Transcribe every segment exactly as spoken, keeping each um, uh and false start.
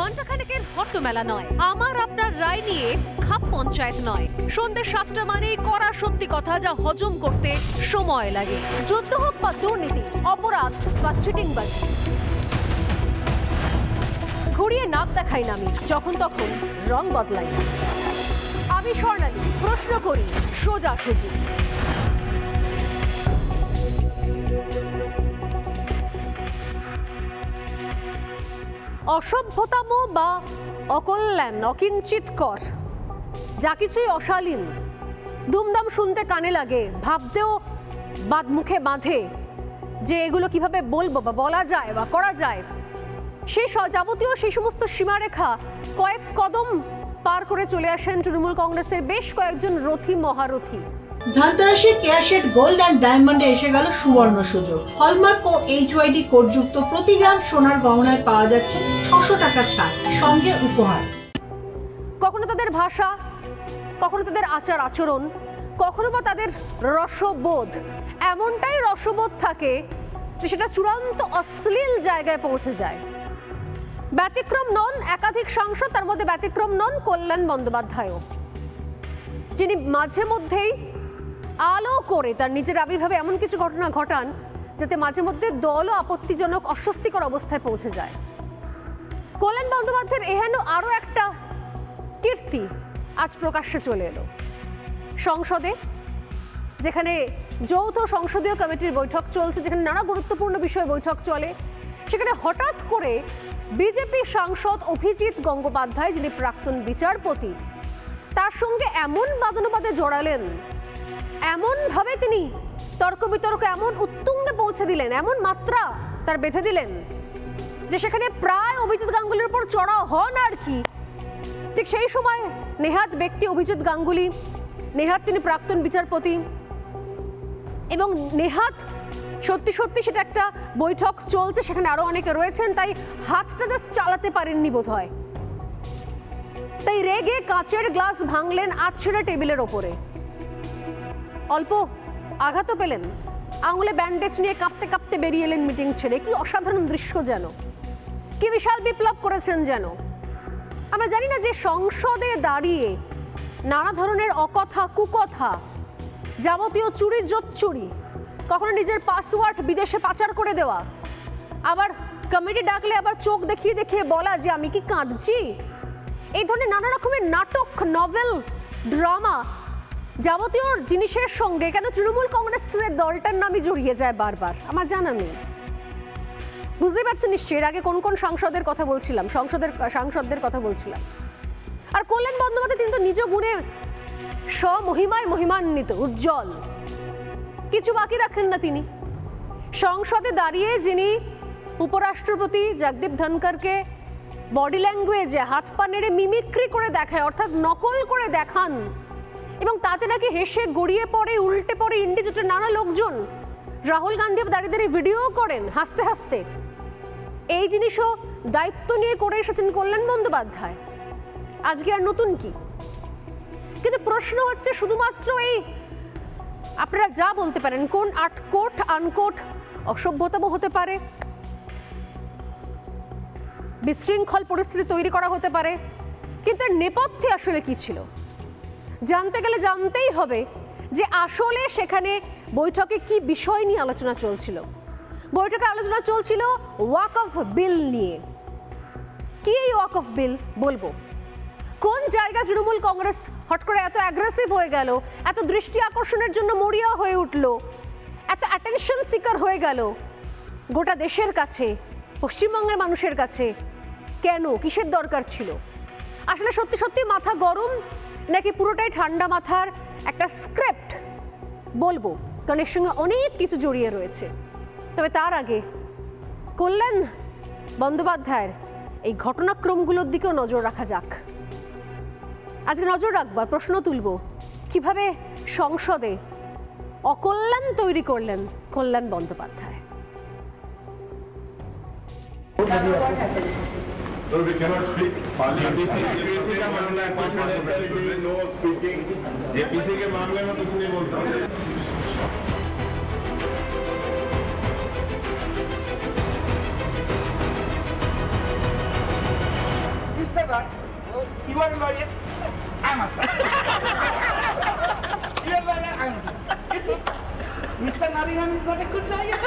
घंटाखानेकेर हट्टमेला नय आमार आपनार राय निये खाप पंचायत नय सन्ধ্যे सातटा मानेই कड़ा सत्यि कथा जा हजम करते समय लागे। যুদ্ধ হোক বা দুর্নীতি, अपराध বা চিটিংবাজি, ঘুরিয়ে নাক দেখাই নামি, যখন তখন রং বদলাই। আমি স্বর্ণালী, প্রশ্ন করি সোজাসুজি। অসভ্যতম বা অকল্যাণ অকিঞ্চিতকর যা কিছুই অশালীন দুমদাম শুনতে কানে লাগে, ভাবতেও বাদ মুখে বাঁধে যে এগুলো কিভাবে বলবো বা বলা যায় বা করা যায়, সেই যাবতীয় সেই সমস্ত সীমারেখা কয়েক কদম পার করে চলে আসেন তৃণমূল কংগ্রেসের বেশ কয়েকজন রথী মহারথী। धनतेरस कैशेट गोल्ड एंड डायमंड एसे गल सुवर्ण सुयोग हलमार्क और एचवाईडी कोडयुक्त प्रति ग्राम सोनार गहनाय पाওয়া যাচ্ছে छह सौ টাকা ছাড় সঙ্গে উপহার। কখনো তাদের ভাষা, কখনো তাদের আচার আচরণ, কখনো বা তাদের রসবোধ এমনটাই রসবোধ থাকে যে সেটা চূড়ান্ত অশ্লীল জায়গায় পৌঁছে যায়। ব্যতিক্রম নন একাধিক সাংসদ, তার মধ্যে ব্যতিক্রম নন কল্যাণ বন্দ্যোপাধ্যায়ও, যিনি মাঝে মধ্যেই আলো করে তার নিজের আবির্ভাবে এমন কিছু ঘটনা ঘটান যাতে মাঝে মধ্যে দলও আপত্তিজনক অস্বস্তিকর অবস্থায় পৌঁছে যায়। কল্যাণ বন্দ্যোপাধ্যায়ের এহেন আরও একটা কীর্তি আজ প্রকাশ্যে চলে এলো সংসদে, যেখানে যৌথ সংসদীয় কমিটির বৈঠক চলছে, যেখানে নানা গুরুত্বপূর্ণ বিষয়ে বৈঠক চলে, সেখানে হঠাৎ করে বিজেপি সাংসদ অভিজিৎ গঙ্গোপাধ্যায়, যিনি প্রাক্তন বিচারপতি, তার সঙ্গে এমন বাদানুবাদে জড়ালেন, এমন ভাবে তিনি তর্ক বিতর্ক এমন উত্তুঙ্গে পৌঁছে দিলেন, এমন মাত্রা তার বেঁধে দিলেন যে সেখানে প্রায় অভিজিৎ গাঙ্গুলির উপর চড়া হন আর কি। ঠিক সেই সময় নেহাত ব্যক্তি অভিজিৎ গাঙ্গুলি, নেহাত তিনি প্রাক্তন বিচারপতি, এবং নেহাত সত্যি সত্যি সেটা একটা বৈঠক চলছে, সেখানে আরো অনেকে রয়েছেন, তাই হাতটা জাস্ট চালাতে পারেননি বোধ হয়, তাই রেগে কাঁচের গ্লাস ভাঙলেন আছড়ে টেবিলের ওপরে, অল্প আঘাত পেলেন, আঙুলে ব্যান্ডেজ নিয়ে কাঁপতে কাঁপতে বেরিয়ে এলেন মিটিং ছেড়ে। কি অসাধারণ দৃশ্য যেন, কি বিশাল বিপ্লব করেছেন যেন। আমরা জানি না যে সংসদে দাঁড়িয়ে নানা ধরনের অকথা কুকথা, যাবতীয় চুরি জোচ্চুরি, কখনো নিজের পাসওয়ার্ড বিদেশে পাচার করে দেওয়া, আবার কমিটি ডাকলে আবার চোখ দেখিয়ে দেখিয়ে বলা যে আমি কি কাঁদছি, এই ধরনের নানা রকমের নাটক, নভেল, ড্রামা, যাবতীয় জিনিসের সঙ্গে কেন তৃণমূল কংগ্রেসের দলটার নামই জড়িয়ে যায় বারবার, আমার জানা নেই। বুঝতে পারছেন নিশ্চয়ই এর আগে কোন কোন সাংসদের কথা বলছিলাম, সংসদের সাংসদদের কথা বলছিলাম। আর কল্যাণ বন্দ্যোপাধ্যায় তিনি তো নিজ গুণে স্বমহিমায় মহিমান্বিত, উজ্জ্বল, কিছু বাকি রাখেন না তিনি। সংসদে দাঁড়িয়ে যিনি উপরাষ্ট্রপতি জগদীপ ধনখড়কে বডি ল্যাঙ্গুয়েজে হাত পা নেড়ে মিমিক্রি করে দেখায়, অর্থাৎ নকল করে দেখান, এবং তাতে নাকি হেসে গড়িয়ে পড়ে, উল্টে পড়ে ইন্ডিজোটের নানা লোকজন। রাহুল গান্ধীও দাঁড়িয়ে দাঁড়িয়ে ভিডিও করেন হাসতে হাসতে। এই জিনিসও দায়িত্ব নিয়ে করে এসেছেন কল্যাণ বন্দ্যোপাধ্যায়, আজকে আর নতুন কি? কিন্তু প্রশ্ন হচ্ছে শুধুমাত্র এই, আপনারা যা বলতে পারেন, কোন আটকোট আনকোট অসভ্যতম হতে পারে, বিশৃঙ্খল পরিস্থিতি তৈরি করা হতে পারে, কিন্তু এর নেপথ্যে আসলে কি ছিল জানতে গেলে জানতেই হবে যে আসলে সেখানে বৈঠকে কি বিষয় নিয়ে আলোচনা চলছিল। বৈঠকে আলোচনা চলছিল ওয়াক অফ বিল নিয়ে। কি এই ওয়াক অফ বিল বলবো, কোন জায়গা তৃণমূল কংগ্রেস হট করে এত অ্যাগ্রেসিভ হয়ে গেল, এত দৃষ্টি আকর্ষণের জন্য মরিয়া হয়ে উঠল, এত অ্যাটেনশন সিকার হয়ে গেল গোটা দেশের কাছে, পশ্চিমবঙ্গের মানুষের কাছে, কেন, কিসের দরকার ছিল? আসলে সত্যি সত্যি মাথা গরম নাকি পুরোটাই ঠান্ডা মাথার একটা স্ক্রিপ্ট বলবো, কারণ এর সঙ্গে অনেক কিছু জড়িয়ে রয়েছে। তবে তার আগে কল্যাণ বন্দ্যোপাধ্যায়ের এই ঘটনাক্রমগুলোর দিকেও নজর রাখা যাক। আজকে নজর রাখবো, প্রশ্ন তুলব, কিভাবে সংসদে অকল্যাণ তৈরি করলেন কল্যাণ Bandyopadhyay. So we cannot speak. J P C का मामला है, confidentiality, no speaking. J P C के मामले में कुछ नहीं बोलता। sorry. I'm a sorry. You are like, I'm a sorry. You see, Mister Narayanan is not a good liar.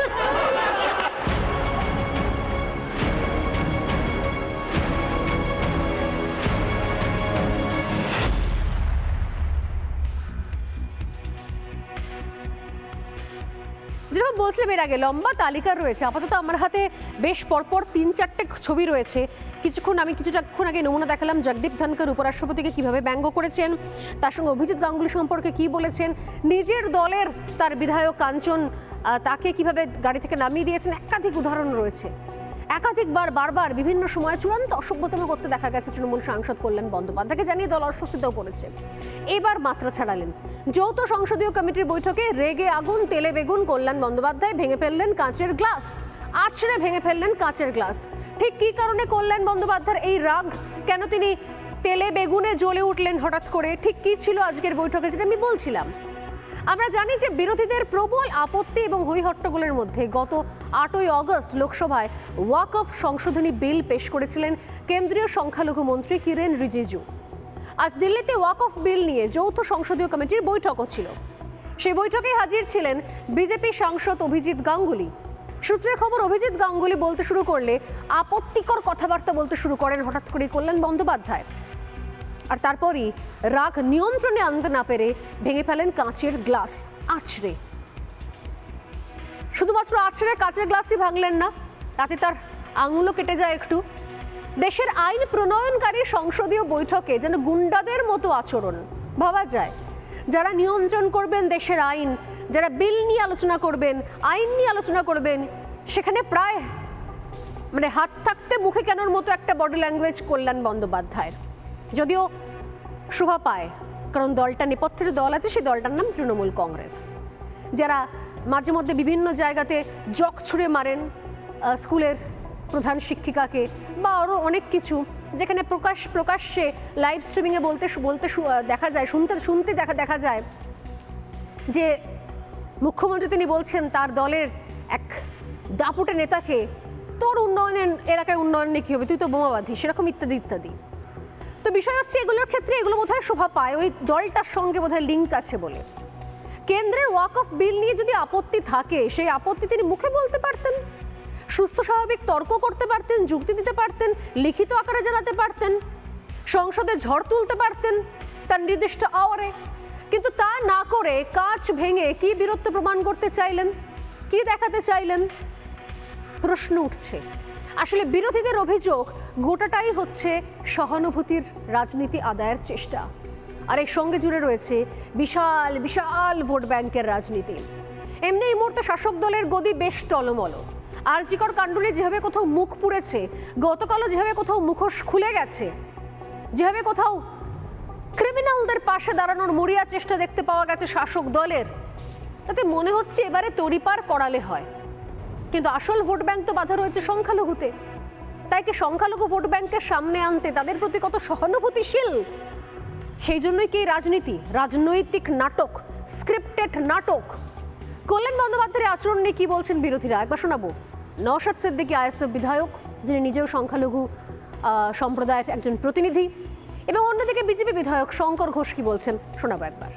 যেটা বলছিলাম এর আগে লম্বা তালিকা রয়েছে, আপাতত আমার হাতে বেশ পরপর তিন চারটে ছবি রয়েছে। কিছুক্ষণ আমি কিছুক্ষণ আগে নমুনা দেখালাম জগদীপ ধনকর উপরাষ্ট্রপতিকে কীভাবে ব্যঙ্গ করেছেন, তার সঙ্গে অভিজিৎ গাঙ্গুলি সম্পর্কে কি বলেছেন, নিজের দলের তার বিধায়ক কাঞ্চন তাকে কিভাবে গাড়ি থেকে নামিয়ে দিয়েছেন, একাধিক উদাহরণ রয়েছে। একাধিকবার বারবার বিভিন্ন সময়ে চূড়ান্ত অসভ্যতম করতে দেখা গেছে তৃণমূল সাংসদ কল্যাণ বন্দ্যোপাধ্যায়কে, জানিয়ে দল অস্বস্তিতেও পড়েছে। এবার মাত্রা ছাড়ালেন। যৌথ সংসদীয় কমিটির বৈঠকে রেগে আগুন তেলে বেগুন কল্যাণ বন্দ্যোপাধ্যায়, ভেঙে ফেললেন কাঁচের গ্লাস, আছড়ে ভেঙে ফেললেন কাঁচের গ্লাস। ঠিক কী কারণে কল্যাণ বন্দ্যোপাধ্যায়ের এই রাগ, কেন তিনি তেলে বেগুনে জ্বলে উঠলেন হঠাৎ করে, ঠিক কী ছিল আজকের বৈঠকে, যেটা আমি বলছিলাম। আমরা জানি যে বিরোধীদের প্রবল আপত্তি এবং হইহট্টগোলের মধ্যে গত আটই অগস্ট লোকসভায় ওয়াক অফ সংশোধনী বিল পেশ করেছিলেন কেন্দ্রীয় সংখ্যালঘু মন্ত্রী কিরেন রিজিজু। আজ দিল্লিতে ওয়াক অফ বিল নিয়ে যৌথ সংসদীয় কমিটির বৈঠকও ছিল। সেই বৈঠকে হাজির ছিলেন বিজেপি সাংসদ অভিজিৎ গাঙ্গুলি। সূত্রে খবর, অভিজিৎ গাঙ্গুলি বলতে শুরু করলে আপত্তিকর কথাবার্তা বলতে শুরু করেন হঠাৎ করে কল্যাণ বন্দ্যোপাধ্যায়, আর তারপরই রাগ নিয়ন্ত্রণে আনতে না পেরে ভেঙে ফেলেন কাঁচের গ্লাস আছড়ে। শুধুমাত্র আছড়ে কাঁচের গ্লাসই ভাঙলেন না, তাতে তার আঙুলও কেটে যায় একটু। দেশের আইন প্রণয়নকারী সংসদীয় বৈঠকে যেন গুন্ডাদের মতো আচরণ, ভাবা যায়। যারা নিয়ন্ত্রণ করবেন দেশের আইন, যারা বিল নিয়ে আলোচনা করবেন, আইন নিয়ে আলোচনা করবেন, সেখানে প্রায় মানে হাত থাকতে মুখে কেনর মতো একটা বডি ল্যাঙ্গুয়েজ কল্যাণ বন্দ্যোপাধ্যায়ের। যদিও শোভা পায়, কারণ দলটা নেপথ্যে যে দল আছে সেই দলটার নাম তৃণমূল কংগ্রেস, যারা মাঝে মধ্যে বিভিন্ন জায়গাতে জক ছুঁড়ে মারেন স্কুলের প্রধান শিক্ষিকাকে বা আরও অনেক কিছু, যেখানে প্রকাশ প্রকাশ্যে লাইভ স্ট্রিমিংয়ে বলতে বলতে দেখা যায়, শুনতে শুনতে দেখা দেখা যায় যে মুখ্যমন্ত্রী তিনি বলছেন তার দলের এক দাপুটে নেতাকে, তোর উন্নয়নের এলাকায় উন্নয়ন নিয়ে কী হবে, তুই তো বোমাবাধী, সেরকম ইত্যাদি ইত্যাদি। তো বিষয় হচ্ছে, এগুলোর ক্ষেত্রে এগুলো বোধহয় শোভা পায় ওই দলটার সঙ্গে বোধহয় লিঙ্ক আছে বলে। কেন্দ্রের ওয়াক অফ বিল নিয়ে যদি আপত্তি থাকে, সেই আপত্তি তিনি মুখে বলতে পারতেন, সুস্থ স্বাভাবিক তর্ক করতে পারতেন, যুক্তি দিতে পারতেন, লিখিত আকারে জানাতে পারতেন, সংসদে ঝড় তুলতে পারতেন তার নির্দিষ্ট আওয়ারে। কিন্তু তা না করে কাঁচ ভেঙে কি বীরত্ব প্রমাণ করতে চাইলেন, কি দেখাতে চাইলেন, প্রশ্ন উঠছে। আসলে বিরোধীদের অভিযোগ গোটাটাই হচ্ছে সহানুভূতির রাজনীতি আদায়ের চেষ্টা, আর এর সঙ্গে জুড়ে রয়েছে বিশাল বিশাল ভোট ব্যাংকের রাজনীতি। এমনি এই মুহূর্তে শাসক দলের গদি বেশ টলমল। আর জিকর কাণ্ডে যেভাবে কোথাও মুখ পুড়েছে, গতকালও যেভাবে কোথাও মুখোশ খুলে গেছে, যেভাবে কোথাও ক্রিমিনালদের পাশে দাঁড়ানোর মরিয়া চেষ্টা দেখতে পাওয়া গেছে শাসক দলের, তাতে মনে হচ্ছে এবারে তড়িপাড় করালে হয়। কিন্তু আসল ভোট ব্যাংক তো বাধা রয়েছে সংখ্যালঘুতে, তাই কি সংখ্যালঘু ভোট ব্যাংকের সামনে আনতে তাদের প্রতি কত সহানুভূতিশীল, সেই জন্যই কি রাজনীতি, রাজনৈতিক নাটক, স্ক্রিপ্টেড নাটক। কল্যাণ বন্দ্যোপাধ্যায়ের আচরণ নিয়ে কী বলছেন বিরোধীরা একবার শোনাবো। নওশাদ সিদ্দিকী আইএসএফ বিধায়ক, যিনি নিজেও সংখ্যালঘু সম্প্রদায়ের একজন প্রতিনিধি, এবং অন্যদিকে বিজেপি বিধায়ক শঙ্কর ঘোষ কি বলছেন শোনাবো একবার।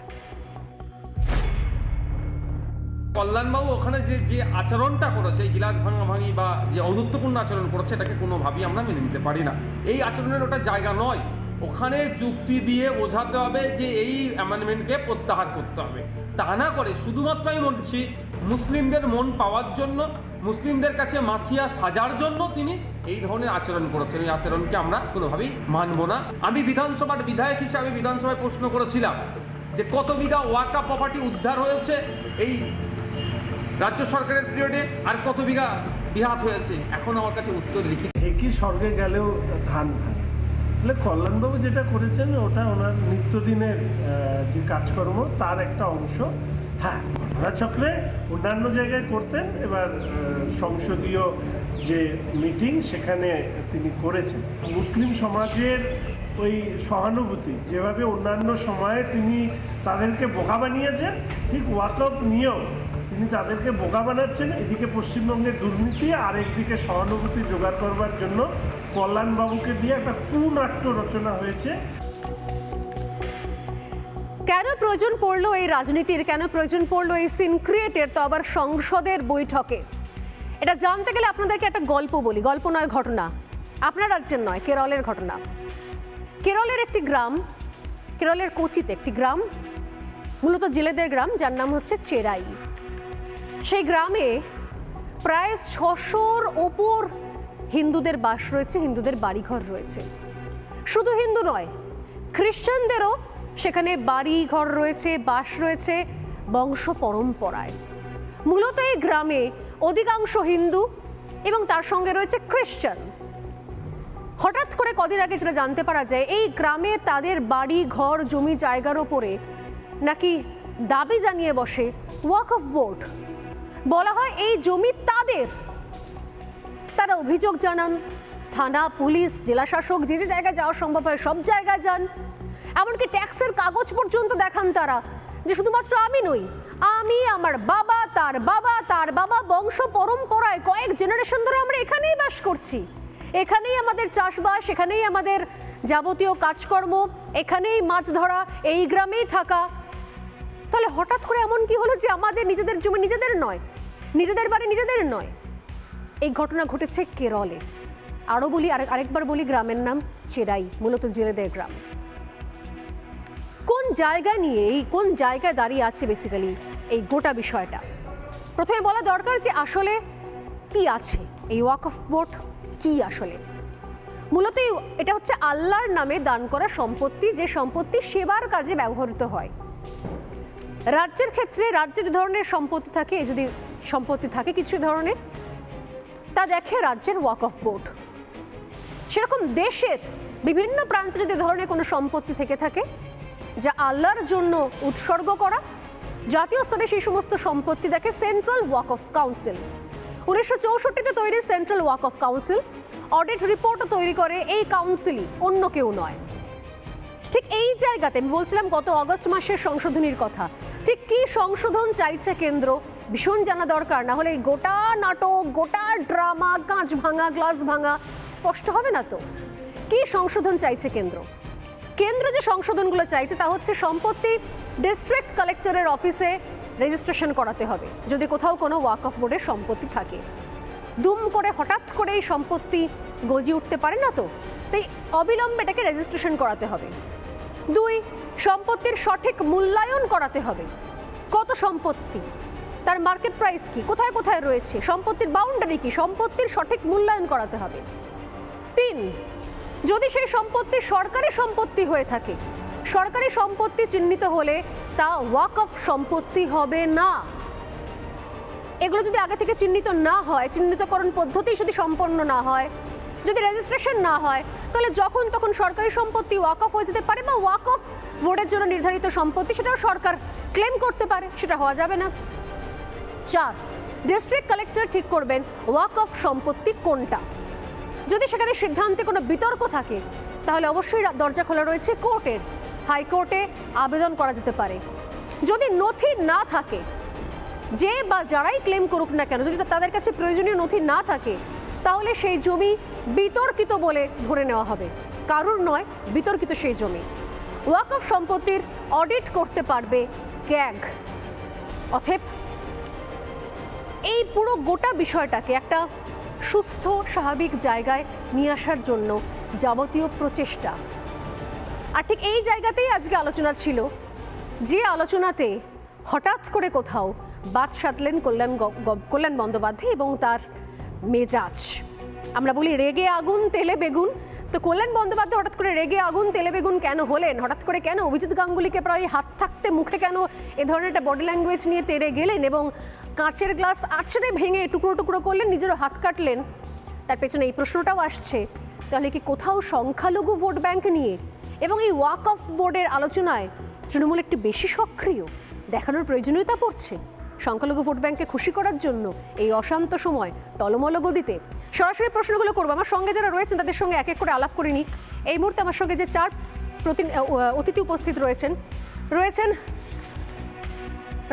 কল্যাণবাবু ওখানে যে যে আচরণটা করেছে, এই গিলাস ভাঙাভাঙি বা যে অযৌক্তিক আচরণ করেছে, এটাকে কোনোভাবেই আমরা মেনে নিতে পারি না। এই আচরণের ওটা জায়গা নয়। ওখানে যুক্তি দিয়ে বোঝাতে হবে যে এই অ্যামেন্ডমেন্টকে প্রত্যাহার করতে হবে। তা না করে শুধুমাত্র আমি বলছি মুসলিমদের মন পাওয়ার জন্য, মুসলিমদের কাছে মাসিয়া সাজার জন্য তিনি এই ধরনের আচরণ করেছেন। এই আচরণকে আমরা কোনোভাবেই মানব না। আমি বিধানসভার বিধায়ক হিসেবে বিধানসভায় প্রশ্ন করেছিলাম যে কত বিঘা ওয়াকা প্রপার্টি উদ্ধার হয়েছে এই রাজ্য সরকারের পিরিয়ডে, আর কত বিঘা বিহাত হয়েছে, এখন আমার কাছে উত্তর লিখিত। একই স্বর্গে গেলেও ধান ভাঙে। তাহলে কল্যাণবাবু যেটা করেছেন ওটা ওনার নিত্যদিনের যে কাজকর্ম তার একটা অংশ। হ্যাঁ, ঘটনাচক্রে অন্যান্য জায়গায় করতেন, এবার সংসদীয় যে মিটিং সেখানে তিনি করেছেন। মুসলিম সমাজের ওই সহানুভূতি যেভাবে অন্যান্য সময়ে তিনি তাদেরকে বোকা বানিয়েছেন, ঠিক ওয়াকফ নিয়েও তিনি তাদেরকে বোকা বানাচ্ছেন। এদিকে পশ্চিমবঙ্গের দুর্নীতি, আর একদিকে সহানুভূতি জোগাড় করবার জন্য কল্যাণবাবুকে দিয়ে একটা কুনাট্য রচনা হয়েছে। কেন প্রয়োজন পড়লো এই রাজনীতির, কেন প্রয়োজন পড়লো এই সিন ক্রিয়েটের, তো আবার সংসদের বৈঠকে? এটা জানতে গেলে আপনাদেরকে একটা গল্প বলি। গল্প নয়, ঘটনা। আপনার রাজ্যের নয়, কেরলের ঘটনা। কেরলের একটি গ্রাম, কেরলের কোচিতে একটি গ্রাম, মূলত জেলেদের গ্রাম, যার নাম হচ্ছে চেরাই। সেই গ্রামে প্রায় ছশোর ওপর হিন্দুদের বাস রয়েছে, হিন্দুদের বাড়িঘর রয়েছে। শুধু হিন্দু নয়, খ্রিস্টানদেরও সেখানে বাড়িঘর রয়েছে, বাস রয়েছে বংশ পরম্পরায়। মূলত এই গ্রামে অধিকাংশ হিন্দু এবং তার সঙ্গে রয়েছে খ্রিস্টান। হঠাৎ করে কদিন আগে যেটা জানতে পারা যায়, এই গ্রামে তাদের বাড়ি ঘর জমি জায়গার ওপরে নাকি দাবি জানিয়ে বসে ওয়াক অফ বোর্ড। বলা হয় এই জমি তাদের। তারা অভিযোগ জানান, থানা, পুলিশ, জেলাশাসক, যে যে জায়গায় যাওয়া সম্ভব হয় সব জায়গায় যান। এমনকি ট্যাক্সের কাগজ পর্যন্ত দেখান তারা, যে শুধুমাত্র আমি নই, আমি, আমার বাবা, তার বাবা, তার বাবা, বংশ পরম্পরায় কয়েক জেনারেশন ধরে আমরা এখানেই বাস করছি, এখানেই আমাদের চাষবাস, এখানেই আমাদের যাবতীয় কাজকর্ম, এখানেই মাছ ধরা, এই গ্রামেই থাকা। তাহলে হঠাৎ করে এমন কি হলো যে আমাদের নিজেদের জমি নিজেদের নয়, নিজেদের বাড়ি নিজেদের নয়? এই ঘটনা ঘটেছে কেরলে। আরও বলি, আরেক আরেকবার বলি, গ্রামের নাম চেরাই, মূলত জেলেদের গ্রাম। কোন জায়গা নিয়ে, এই কোন জায়গায় দাঁড়িয়ে আছে বেসিক্যালি এই গোটা বিষয়টা? প্রথমে বলা দরকার যে আসলে কি আছে এই ওয়াক অফ বোর্ড, কি আসলে? মূলত এটা হচ্ছে আল্লাহর নামে দান করা সম্পত্তি, যে সম্পত্তি সেবার কাজে ব্যবহৃত হয়। রাজ্যের ক্ষেত্রে রাজ্যে যে ধরনের সম্পত্তি থাকে, যদি সম্পত্তি থাকে কিছু ধরনের, তা দেখে রাজ্যের ওয়াক অফ বোর্ড। সেরকম দেশের বিভিন্ন প্রান্তে যদি ধরনের কোনো সম্পত্তি থেকে থাকে যা আল্লাহর জন্য উৎসর্গ করা, জাতীয় স্তরে সেই সমস্ত সম্পত্তি দেখে সেন্ট্রাল ওয়াক অফ কাউন্সিল। উনিশশো চৌষট্টিতে তৈরি central Waqf council, audit রিপোর্টও তৈরি করে এই কাউন্সিলই, অন্য কেউ নয়। ঠিক এই জায়গাতে আমি বলছিলাম গত অগস্ট মাসের সংশোধনীর কথা, ঠিক কী সংশোধন চাইছে কেন্দ্র ভীষণ জানা দরকার, না হলে এই গোটা নাটক, গোটা ড্রামা, কাঁচ ভাঙা, গ্লাস ভাঙা স্পষ্ট হবে না। তো কী সংশোধন চাইছে কেন্দ্র? কেন্দ্র যে সংশোধনগুলো চাইছে তা হচ্ছে, সম্পত্তি ডিস্ট্রিক্ট কালেক্টরের অফিসে রেজিস্ট্রেশন করাতে হবে যদি কোথাও কোনো ওয়াক অফ বোর্ডের সম্পত্তি থাকে। দুম করে হঠাৎ করে এই সম্পত্তি গজিয়ে উঠতে পারে না, তো তাই অবিলম্বে এটাকে রেজিস্ট্রেশন করাতে হবে। দুই, সম্পত্তির সঠিক মূল্যায়ন করাতে হবে। কত সম্পত্তি, তার মার্কেট প্রাইস কি, কোথায় কোথায় রয়েছে, সম্পত্তির বাউন্ডারি কি, সম্পত্তির সঠিক মূল্যায়ন করাতে হবে। তিন, যদি সেই সম্পত্তি সরকারি সম্পত্তি হয়ে থাকে, সরকারি সম্পত্তি চিহ্নিত হলে তা ওয়াক অফ সম্পত্তি হবে না। এগুলো যদি আগে থেকে চিহ্নিত না হয়, চিহ্নিতকরণ পদ্ধতি যদি সম্পন্ন না হয়, যদি রেজিস্ট্রেশন না হয়, তাহলে যখন তখন সরকারি সম্পত্তি ওয়াক অফ হয়ে যেতে পারে, বা ওয়াক অফ বোর্ডের জন্য নির্ধারিত সম্পত্তি সেটাও সরকার ক্লেম করতে পারে, সেটা হওয়া যাবে না। চার, ডিস্ট্রিক্ট কালেক্টর ঠিক করবেন ওয়াক অফ সম্পত্তি কোনটা। যদি সেখানে সিদ্ধান্তে কোনো বিতর্ক থাকে তাহলে অবশ্যই দরজা খোলা রয়েছে কোর্টের, হাইকোর্টে আবেদন করা যেতে পারে। যদি নথি না থাকে, যে বা যারাই ক্লেম করুক না কেন, যদি তাদের কাছে প্রয়োজনীয় নথি না থাকে, তাহলে সেই জমি বিতর্কিত বলে ধরে নেওয়া হবে, কারুর নয়, বিতর্কিত সেই জমি। ওয়াক অফ সম্পত্তির অডিট করতে পারবে ক্যাগ। অতএব এই পুরো গোটা বিষয়টাকে একটা সুস্থ স্বাভাবিক জায়গায় নিয়ে আসার জন্য যাবতীয় প্রচেষ্টা। আর ঠিক এই জায়গাতেই আজকে আলোচনা ছিল, যে আলোচনাতে হঠাৎ করে কোথাও বাদ সাধলেন কল্যাণ কল্যাণ বন্দ্যোপাধ্যায় এবং তার মেজাজ। আমরা বলি রেগে আগুন তেলে বেগুন, তো কল্যাণ বন্দ্যোপাধ্যায় হঠাৎ করে রেগে আগুন তেলে বেগুন কেন হলেন? হঠাৎ করে কেন অভিজিৎ গাঙ্গুলিকে প্রায় হাত থাকতে মুখে কেন এ ধরনের একটা বডি ল্যাঙ্গুয়েজ নিয়ে তেড়ে গেলেন এবং কাঁচের গ্লাস আছড়ে ভেঙে টুকরো টুকরো করলেন, নিজেরও হাত কাটলেন? তার পেছনে এই প্রশ্নটাও আসছে, তাহলে কি কোথাও সংখ্যালঘু ভোট ব্যাঙ্ক নিয়ে এবং এই ওয়াক অফ বোর্ডের আলোচনায় তৃণমূল একটু বেশি সক্রিয় দেখানোর প্রয়োজনীয়তা পড়ছে, সংখ্যালঘু ভোট ব্যাঙ্ককে খুশি করার জন্য এই অশান্ত সময় টলমল গদিতে? সরাসরি প্রশ্নগুলো করবো, আমার সঙ্গে যারা রয়েছেন তাদের সঙ্গে এক এক করে আলাপ করে নিই। এই মুহূর্তে আমার সঙ্গে যে চার প্রতি অতিথি উপস্থিত রয়েছেন, রয়েছেন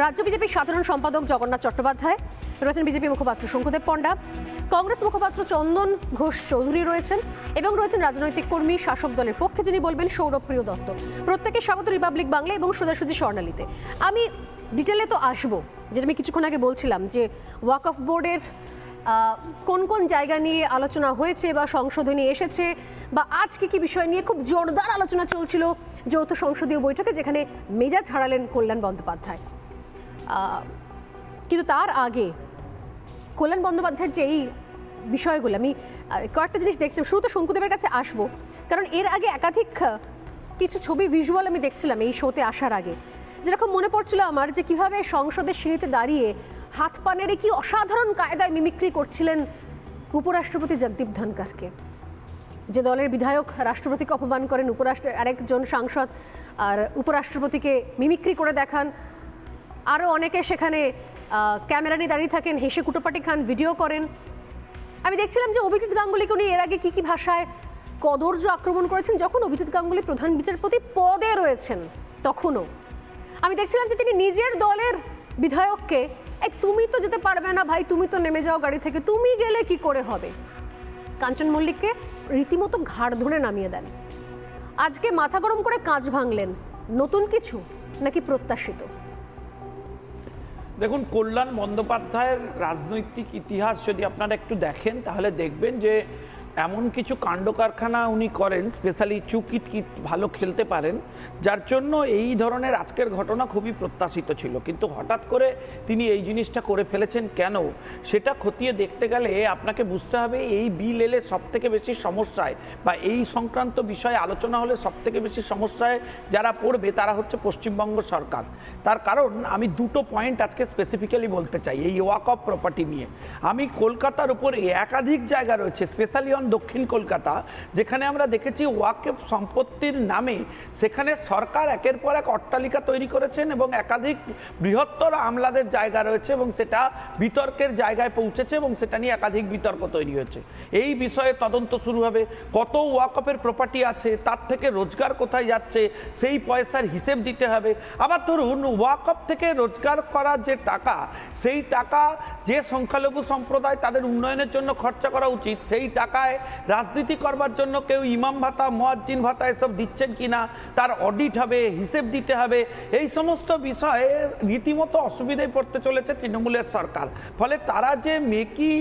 রাজ্য বিজেপির সাধারণ সম্পাদক জগন্নাথ চট্টোপাধ্যায়, রয়েছেন বিজেপি মুখপাত্র শঙ্কুদেব পণ্ডা, কংগ্রেস মুখপাত্র চন্দন ঘোষ চৌধুরী রয়েছেন এবং রয়েছেন রাজনৈতিক কর্মী শাসক দলের পক্ষে যিনি বলবেন সৌরভ প্রিয় দত্ত। প্রত্যেকে স্বাগত রিপাবলিক বাংলা এবং সোজাসুজি স্বর্ণালীতে। আমি ডিটেলে তো আসবো, যেটা আমি কিছুক্ষণ আগে বলছিলাম যে ওয়াক অফ বোর্ডের কোন কোন জায়গা নিয়ে আলোচনা হয়েছে বা সংশোধনী এসেছে বা আজকে কি বিষয় নিয়ে খুব জোরদার আলোচনা চলছিল যৌথ সংসদীয় বৈঠকে, যেখানে মেজাজ হারালেন কল্যাণ বন্দ্যোপাধ্যায়। কিন্তু তার আগে কল্যাণ বন্দ্যোপাধ্যায়ের যে এই বিষয়গুলো আমি কয়েকটা জিনিস দেখছি, শুরুতে শঙ্কুদেবের কাছে আসবো কারণ এর আগে একাধিক কিছু ছবি ভিজুয়াল আমি দেখছিলাম এই শোতে আসার আগে, যেরকম মনে পড়ছিল আমার যে কীভাবে সংসদের সিঁড়িতে দাঁড়িয়ে হাত পানেরে কি অসাধারণ কায়দায় মিমিক্রি করছিলেন উপরাষ্ট্রপতি জগদীপ ধনখড়কে। যে দলের বিধায়ক রাষ্ট্রপতিকে অপমান করেন, উপরাষ্ট্র আরেকজন সাংসদ আর উপরাষ্ট্রপতিকে মিমিক্রি করে দেখান, আরও অনেকে সেখানে ক্যামেরা নিয়ে দাঁড়িয়ে থাকেন, হেসে কুটোপাটি খান, ভিডিও করেন। আমি দেখছিলাম যে অভিজিৎ গাঙ্গুলিকে উনি এর আগে কী কী ভাষায় কদর্য আক্রমণ করেছেন যখন অভিজিৎ গাঙ্গুলি প্রধান বিচারপতি পদে রয়েছেন তখনও। আমি দেখছিলাম যে তিনি নিজের দলের বিধায়ককে এই তুমি তো যেতে পারবে না ভাই, তুমি তো নেমে যাও গাড়ি থেকে, তুমি গেলে কি করে হবে, কাঞ্চন মল্লিককে রীতিমতো ঘাড় ধরে নামিয়ে দেন। আজকে মাথা গরম করে কাঁচ ভাঙলেন, নতুন কিছু নাকি প্রত্যাশিত? দেখুন, কল্যাণ বন্দ্যোপাধ্যায়ের রাজনৈতিক ইতিহাস যদি আপনারা একটু দেখেন তাহলে দেখবেন যে এমন কিছু কাণ্ড কারখানা উনি করেন, স্পেশালি চুকিত কি ভালো খেলতে পারেন, যার জন্য এই ধরনের আজকের ঘটনা খুবই প্রত্যাশিত ছিল। কিন্তু হঠাৎ করে তিনি এই জিনিসটা করে ফেলেছেন কেন, সেটা খতিয়ে দেখতে গেলে আপনাকে বুঝতে হবে এই বিল এলে সবথেকে বেশি সমস্যায় বা এই সংক্রান্ত বিষয়ে আলোচনা হলে সবথেকে বেশি সমস্যায় যারা পড়বে তারা হচ্ছে পশ্চিমবঙ্গ সরকার। তার কারণ আমি দুটো পয়েন্ট আজকে স্পেসিফিক্যালি বলতে চাই এই ওয়াক অফ প্রপার্টি নিয়ে। আমি কলকাতার উপর একাধিক জায়গা রয়েছে, স্পেশালি দক্ষিণ কলকাতা, যেখানে আমরা দেখেছি ওয়াকফ সম্পত্তির নামে সেখানে সরকার একের পর এক অট্টালিকা তৈরি করেছেন এবং একাধিক বৃহত্তর আমলাদের জায়গা রয়েছে এবং সেটা বিতর্কের জায়গায় পৌঁছেছে এবং সেটা নিয়ে একাধিক বিতর্ক তৈরি হয়েছে। এই বিষয়ে তদন্ত শুরু হবে, কত ওয়াকফের প্রপার্টি আছে, তার থেকে রোজগার কোথায় যাচ্ছে, সেই পয়সার হিসেব দিতে হবে। আবার ধরুন ওয়াকফ থেকে রোজগার করা যে টাকা, সেই টাকা যে সংখ্যালঘু সম্প্রদায় তাদের উন্নয়নের জন্য খরচা করা উচিত, সেই টাকায় রাজনীতি করবার জন্য কেউ ইমাম ভাতা, মুয়াজ্জিন ভাতা এসব দিচ্ছেন কিনা তার অডিট হবে, হিসেব দিতে হবে। এই সমস্ত বিষয়ে রীতিমতো অসুবিধায় পড়তে চলেছে তৃণমূলের সরকার। ফলে তারা যে মেকি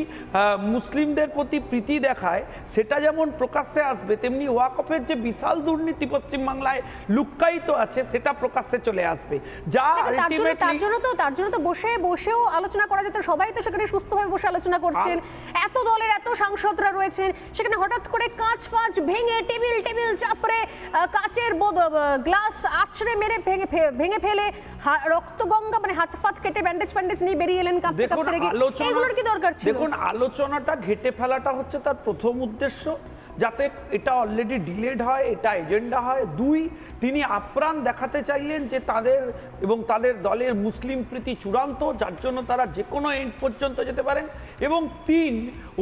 মুসলিমদের প্রতি প্রীতি দেখায় সেটা যেমন প্রকাশ্যে আসবে, তেমনি ওয়াকফের যে বিশাল দুর্নীতি পশ্চিমবাংলায় লুক্কায়িত আছে সেটা প্রকাশ্যে চলে আসবে। যা তার জন্য তো তার জন্য তো বসে বসেও আলোচনা করা যেত, সবাই তো সেখানে সুস্থভাবে বসে আলোচনা করছেন, এত দলের এত সাংসদরা রয়েছেন, সেখানে হঠাৎ করে কাঁচ ফাঁচ ভেঙে টেবিল টেবিল চাপড়ে কাঁচের গ্লাস আছড়ে মেরে ভেঙে ভেঙে ফেলে রক্তগঙ্গা মানে হাত ফাত কেটে ব্যান্ডেজ ফ্যান্ডেজ নিয়ে বেরিয়ে এলেন কাঁপতে কাঁপতে রেগে। এগুলোর কি দরকার ছিল? দেখুন, আলোচনাটা ঘেটে ফেলাটা হচ্ছে তার প্রথম উদ্দেশ্য, যাতে এটা অলরেডি ডিলেড হয়, এটা এজেন্ডা হয়। দুই, তিনি আপ্রাণ দেখাতে চাইলেন যে তাদের এবং তাদের দলের মুসলিম প্রীতি চূড়ান্ত, যার জন্য তারা যে কোনো এন্ড পর্যন্ত যেতে পারেন। এবং তিন,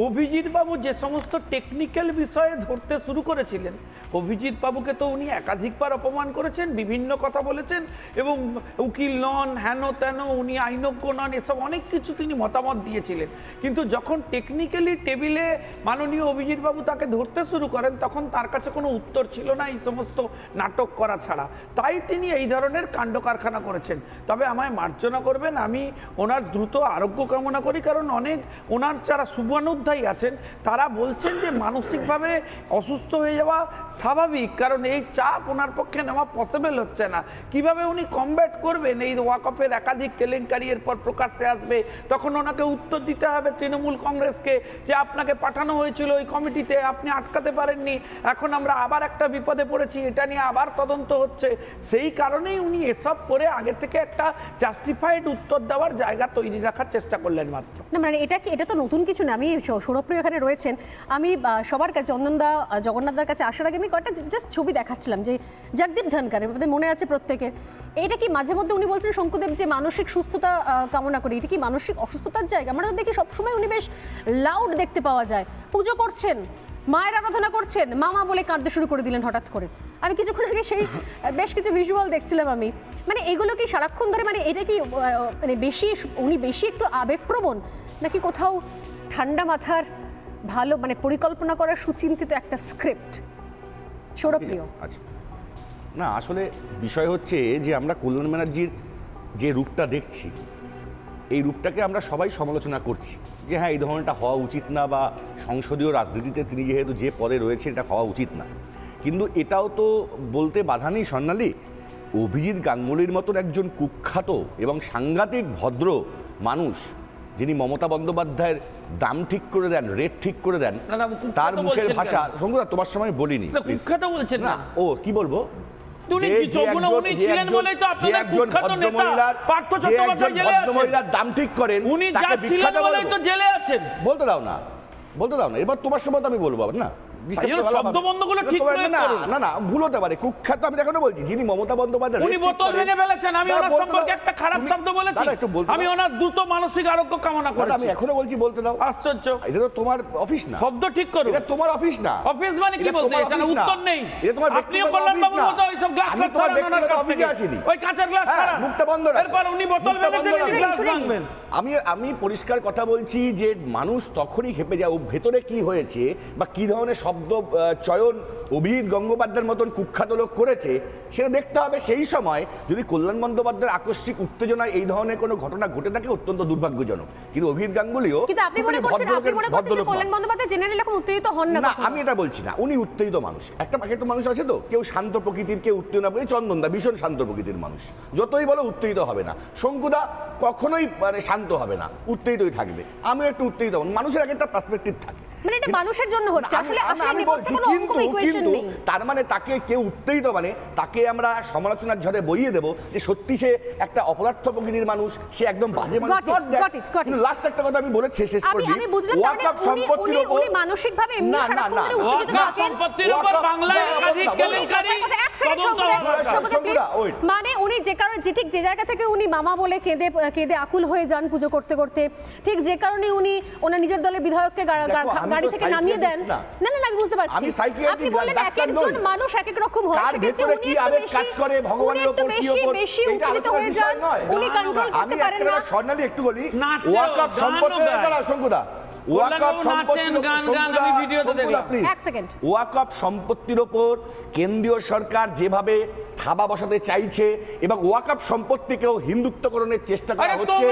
অভিজিৎবাবু যে সমস্ত টেকনিক্যাল বিষয়ে ধরতে শুরু করেছিলেন, অভিজিৎবাবুকে তো উনি একাধিকবার অপমান করেছেন, বিভিন্ন কথা বলেছেন এবং উকিল নন, হেন তেন, উনি আইনজ্ঞ নন, এসব অনেক কিছু তিনি মতামত দিয়েছিলেন। কিন্তু যখন টেকনিক্যালি টেবিলে মাননীয় অভিজিৎবাবু তাকে ধরতে শুরু করেন তখন তার কাছে কোনো উত্তর ছিল না এই সমস্ত নাটক করা ছাড়া, তাই তিনি এই ধরনের কাণ্ড কারখানা করেছেন। তবে আমায় মার্জনা করবেন, আমি ওনার দ্রুত আরোগ্য কামনা করি, কারণ অনেক ওনার যারা শুভানুধ্যায়ী আছেন তারা বলছেন যে মানসিকভাবে অসুস্থ হয়ে যাওয়া স্বাভাবিক, কারণ এই চাপ ওনার পক্ষে নেওয়া পসিবল হচ্ছে না। কিভাবে উনি কমব্যাট করবেন এই ওয়াকফের একাধিক কেলেঙ্কারি এরপর প্রকাশ্যে আসবে, তখন ওনাকে উত্তর দিতে হবে তৃণমূল কংগ্রেসকে যে আপনাকে পাঠানো হয়েছিল ওই কমিটিতে, আপনি আটকে পারেননি, এখন আমরা আবার একটা বিপদে পড়েছি, এটা নিয়ে আবার তদন্ত হচ্ছে। সেই কারণেই উনি এসব করে আগে থেকে একটা জাস্টিফাইড উত্তর দেওয়ার জায়গা তৈরি রাখার চেষ্টা করলেন মাত্র। না মানে এটা কি, এটা তো নতুন কিছু না। আমি সৌরভপ্রিয় এখানে রয়েছেন, আমি সবার কাছে চন্দনদা জগন্নাথদার কাছে আসার আগে আমি কয়েকটা জাস্ট ছবি দেখাচ্ছিলাম যে জগদীপ ধনখড়, আমাদের মনে আছে প্রত্যেকের। এটা কি মাঝে মধ্যে উনি বলছেন শঙ্কুদেব যে মানসিক সুস্থতা কামনা করি, এটা কি মানসিক অসুস্থতার জায়গা? আমরা তো দেখি সবসময় উনি বেশ লাউড দেখতে পাওয়া যায়, পুজো করছেন, মায়ের আরাধনা করছেন, মামা বলে কাঁদতে শুরু করে দিলেন হঠাৎ করে। আমি কিছুক্ষণ আগে সেই বেশ কিছু ভিজুয়াল দেখছিলাম আমি, মানে এগুলো কি সারাক্ষণ ধরে, মানে এটা কি মানে বেশি উনি বেশি একটু আবেগপ্রবণ? নাকি কোথাও ঠান্ডা মাথার ভালো মানে পরিকল্পনা করা সুচিন্তিত একটা স্ক্রিপ্ট? সৌরভপ্রিয়। আচ্ছা, না আসলে বিষয় হচ্ছে যে আমরা কল্যাণ ব্যানার্জির যে রূপটা দেখছি এই রূপটাকে আমরা সবাই সমালোচনা করছি যে হ্যাঁ এই ধরনটা হওয়া উচিত না, বা সংসদীয় রাজনীতিতে তিনি যেহেতু যে পদে রয়েছে এটা হওয়া উচিত না। কিন্তু এটাও তো বলতে বাধা নেই স্বর্ণালী, অভিজিৎ গাঙ্গুলির মতন একজন কুখ্যাত এবং সাংঘাতিক ভদ্র মানুষ যিনি মমতা বন্দ্যোপাধ্যায়ের দাম ঠিক করে দেন, রেট ঠিক করে দেন, তার মুখের ভাষা সঙ্গীতা তোমার সময় বলিনি কুখ্যাত বলছেন না, ও কি বলবো বলতে দাও না, বলতে দাও না। এবার তোমার সময় আমি বলবো না, আমি পরিষ্কার কথা বলছি যে মানুষ তখনই খেপে যায় ভেতরে কি হয়েছে বা কি ধরনের শব্দ চয়ন অভিজিৎ গঙ্গোপাধ্যায়ের মতন কুখ্যাত লোক করেছে সেটা দেখতে হবে। সেই সময় যদি কল্যাণ বন্দ্যোপাধ্যায়ের আকস্মিক উত্তেজনায় এই ধরনের কোনো ঘটনা ঘটে থাকে অত্যন্ত দুর্ভাগ্যজনক, কিন্তু অভিজিৎ গাঙ্গুলিও আমি এটা বলছি না, উনি উত্তেজিত মানুষ, একটা একটা মানুষ আছে তো, কেউ শান্ত প্রকৃতির কেউ উত্তেজনা, চন্দনদা ভীষণ শান্ত প্রকৃতির মানুষ, যতই বলো উত্তেজিত হবে না, শঙ্কুদা কখনোই মানে শান্ত হবে না, উত্তেজিতই থাকবে, আমিও একটু উত্তেজিত হব, মানুষের আগে একটা পার্সপেক্টিভ থাকে। তার মানে তাকে কেউ উত্তেজিত মানে তাকে আমরা সমালোচনার ঝড়ে বইয়ে দেবো যে সত্যি সে একটা অপদার্থ প্রকৃতির মানুষ, সে একদম বাজে মানুষ। লাস্ট একটা কথা আমি বলে শেষ করি, মানে উনি যে কারণে ঠিক যে জায়গা থেকে উনি মামা বলে কেঁদে কেঁদে আকুল হয়ে যান পুজো করতে করতে, ঠিক যে কারণে উনি ওনার নিজের দলের বিধায়ককে গাড়ি থেকে নামিয়ে দেন। না না আমি বুঝতে পারছি, আপনি বললেন এক একজন মানুষ এক এক রকম হয়, সেক্ষেত্রে উনি একটু বেশি বেশি উত্তেজিত হয়ে যান, উনি কন্ট্রোল করতে পারেন না। স্বর্ণালী একটু বলি, ওয়াক আপ সম্পত্তি আশঙ্কা সম্পত্তির ওপর কেন্দ্রীয় সরকার যেভাবে থাবা বসাতে চাইছে এবং ওয়াকআপ সম্পত্তিকেও হিন্দুত্বকরণের চেষ্টা করা হচ্ছে,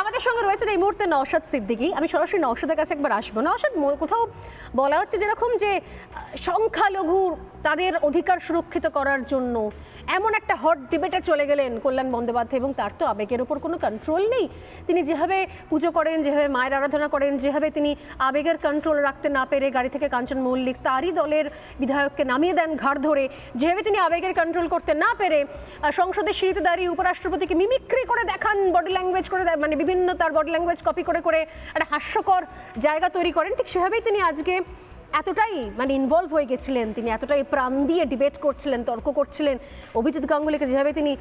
আমাদের সঙ্গে রয়েছেন এই মুহূর্তে নওশাদ সিদ্দিকী। আমি সরাসরি নওশাদের কাছে একবার আসবো। নওশাদ, কোথাও বলা হচ্ছে যেরকম যে সংখ্যালঘু তাদের অধিকার সুরক্ষিত করার জন্য এমন একটা হট ডিবেটে চলে গেলেন কল্যাণ বন্দ্যোপাধ্যায়, এবং তার তো আবেগের ওপর কোনো কন্ট্রোল নেই, তিনি যেভাবে পুজো করেন, যেভাবে মায়ের আরাধনা করেন, যেভাবে তিনি আবেগের কন্ট্রোল রাখতে না পেরে গাড়ি থেকে কাঞ্চন মল্লিক তারই দলের বিধায়ককে নামিয়ে দেন ঘাড় ধরে, যেভাবে তিনি আবেগের কন্ট্রোল করতে না পেরে সংসদের সিঁড়িতে দাঁড়িয়ে উপরাষ্ট্রপতিকে মিমিক্রি করে দেখান, বডি ল্যাঙ্গুয়েজ করে মানে বিভিন্ন তার বডি ল্যাঙ্গুয়েজ কপি করে করে একটা হাস্যকর জায়গা তৈরি করেন, ঠিক সেভাবেই তিনি আজকে এতটাই মানে ইনভলভ হয়ে গেছিলেন, তিনি এতটাই প্রাণ দিয়ে ডিবেট করছিলেন, তর্ক করছিলেন, অভিজিৎ গাঙ্গুলিকে যেভাবে তিনি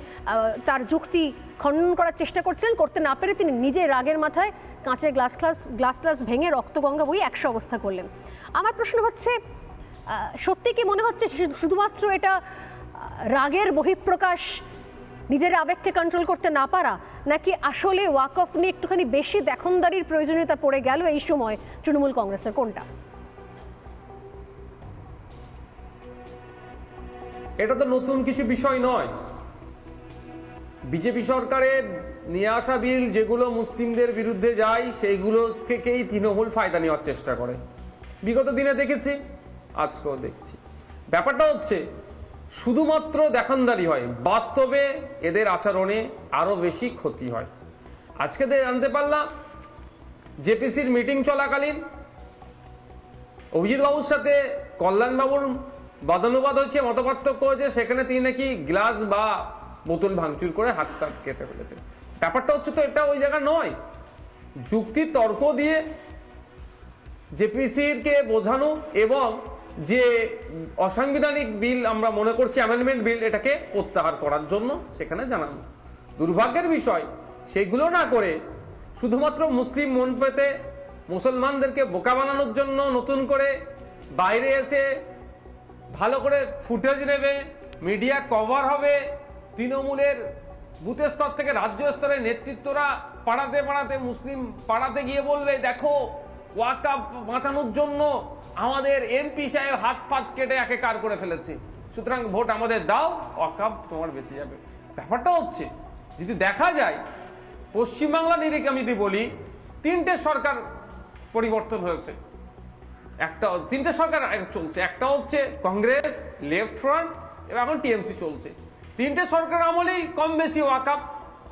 তার যুক্তি খণ্ডন করার চেষ্টা করছিলেন, করতে না পেরে তিনি নিজে রাগের মাথায় কাঁচের গ্লাস গ্লাস গ্লাস গ্লাস ভেঙে রক্তগঙ্গা বই একশো অবস্থা করলেন। আমার প্রশ্ন হচ্ছে, সত্যি কি মনে হচ্ছে শুধুমাত্র এটা রাগের বহিঃপ্রকাশ, নিজের আবেগকে কন্ট্রোল করতে না পারা, নাকি আসলে ওয়াক অফ নিয়ে একটুখানি বেশি দেখনদারির প্রয়োজনীয়তা পড়ে গেল এই সময় তৃণমূল কংগ্রেসের? কোনটা? এটা তো নতুন কিছু বিষয় নয়। বিজেপি সরকারের নিয়ে আসা বিল যেগুলো মুসলিমদের বিরুদ্ধে যায় সেইগুলো থেকেই তৃণমূল ফায়দা নেওয়ার চেষ্টা করে, বিগত দিনে দেখেছি, আজকেও দেখছি। ব্যাপারটা হচ্ছে শুধুমাত্র দেখানদারি হয়, বাস্তবে এদের আচরণে আরও বেশি ক্ষতি হয়। আজকে জানতে পারলাম জেপিসির মিটিং চলাকালীন অভিজিৎবাবুর সাথে কল্যাণবাবুর বাদানুবাদ হয়েছে, মতপার্থক্য হয়েছে, সেখানে তিনি নাকি গ্লাস বা বোতল ভাঙচুর করে হাত টাত কেটে ফেলেছেন। ব্যাপারটা হচ্ছে তো এটা ওই জায়গা নয়, যুক্তি তর্ক দিয়ে জেপিসিকে বোঝানো এবং যে অসাংবিধানিক বিল আমরা মনে করছি অ্যামেন্ডমেন্ট বিল, এটাকে প্রত্যাহার করার জন্য সেখানে জানানো। দুর্ভাগ্যের বিষয় সেগুলো না করে শুধুমাত্র মুসলিম মন পেতে मुसलमानদেরকে বোকা বানানোর জন্য নতুন করে বাইরে এসে ভালো করে ফুটেজ নেবে, মিডিয়া কভার হবে, তৃণমূলের বুথ স্তর থেকে রাজ্য স্তরে নেতৃত্বরা পাড়াতে পাড়াতে মুসলিম পাড়াতে গিয়ে বলবে দেখো ওয়াকফ বাঁচানোর জন্য আমাদের এমপি সাহেব হাত পাত কেটে একাকার করে ফেলেছে, সুতরাং ভোট আমাদের দাও, ওয়াকফ তোমার বেঁচে যাবে। ব্যাপারটা হচ্ছে যদি দেখা যায় পশ্চিমবাংলা নিরিখে আমি যদি বলি তিনটে সরকার পরিবর্তন হয়েছে, একটা তিনটে সরকার চলছে, একটা হচ্ছে কংগ্রেস লেফট ফ্রন্ট এবং এখন টিএমসি চলছে, তিনটে সরকার আমলেই কম বেশি ওয়াকফ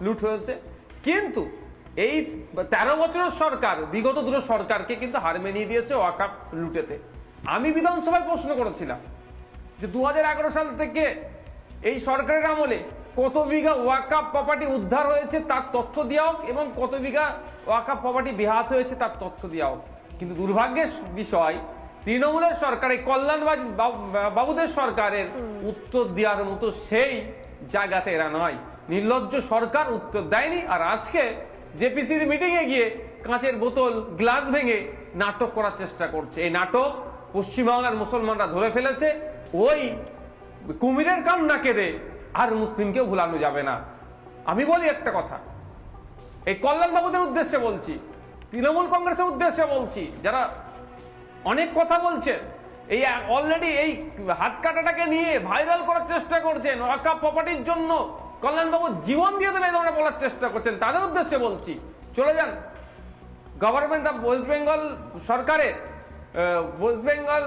লুট হয়েছে, কিন্তু এই তেরো বছরের সরকার বিগত দুটো সরকারকে কিন্তু হার মেনিয়ে দিয়েছে ওয়াকফ লুটেতে। আমি বিধানসভায় প্রশ্ন করেছিলাম যে দু হাজার এগারো সাল থেকে এই সরকারের আমলে কত বিঘা ওয়াকফ প্রপার্টি উদ্ধার হয়েছে তার তথ্য দেওয়া হোক এবং কত বিঘা ওয়াকফ প্রপার্টি বিহাত হয়েছে তার তথ্য দেওয়া হোক, কিন্তু দুর্ভাগ্যের বিষয় তৃণমূলের সরকারে কল্যাণ বাবুদের সরকারের উত্তর দেওয়ার মতো সেই জায়গাতে এরা নয়, নির্লজ্জ সরকার উত্তর দেয়নি। আর আজকে জেপিসির মিটিংয়ে গিয়ে কাঁচের বোতল গ্লাস ভেঙে নাটক করার চেষ্টা করছে, এই নাটক পশ্চিমবাংলার মুসলমানরা ধরে ফেলেছে, ওই কুমিরের কান না কেঁদে আর মুসলিমকে ভুলানো যাবে না। আমি বলি একটা কথা, এই কল্যাণ বাবুদের উদ্দেশ্যে বলছি, তৃণমূল কংগ্রেসের উদ্দেশ্যে বলছি, যারা অনেক কথা বলছেন, এই অলরেডি এই হাত কাটাটাকে নিয়ে ভাইরাল করার চেষ্টা করছেন, ওয়াকফ প্রপার্টির জন্য কল্যাণবাবু জীবন দিয়ে দেবে এই ধরনের বলার চেষ্টা করছেন, তাদের উদ্দেশ্যে বলছি চলে যান গভর্নমেন্ট অফ ওয়েস্ট বেঙ্গল সরকারের ওয়েস্ট বেঙ্গল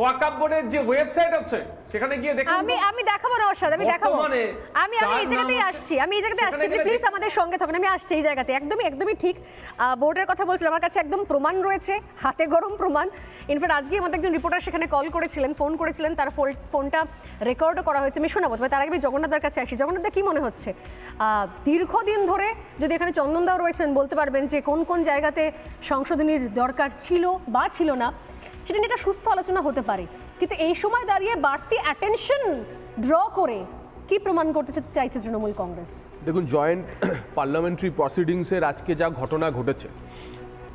ওয়াকফ বোর্ডের যে ওয়েবসাইট আছে সেখানে গিয়ে দেখুন। আমি আমি দেখাবো রওশন, আমি দেখাবো, আমি আমি এই জায়গাতেই আসছি, আমি এই জায়গাতেই আসছি, প্লিজ আমাদের সঙ্গে থাকুন, আমি আসছি এই জায়গাতে। একদমই একদমই ঠিক বোর্ডের কথা বলছিলাম, আমার কাছে একদম প্রমাণ রয়েছে, হাতে গরম প্রমাণ। ইনফ্যাক্ট আজকে আমাদের একজন রিপোর্টার সেখানে কল করেছিলেন, ফোন করেছিলেন, তার ফোনটা রেকর্ডও করা হয়েছে, আমি শোনাবো। তবে তার আগে আমি জগন্নাথের কাছে আসি। জগন্নাথদা, কী মনে হচ্ছে দীর্ঘদিন ধরে, যদি এখানে চন্দনদাও রয়েছেন বলতে পারবেন যে কোন কোন জায়গাতে সংশোধনীর দরকার ছিল বা ছিল না, সেটা নিয়ে একটা সুস্থ আলোচনা হতে পারে, কিন্তু এই সময় দাঁড়িয়ে বাড়তি অ্যাটেনশন ড্র করে কি প্রমাণ করতে চাইছে তৃণমূল কংগ্রেস? দেখুন, জয়েন্ট পার্লামেন্টারি প্রসিডিংসের আজকে যা ঘটনা ঘটেছে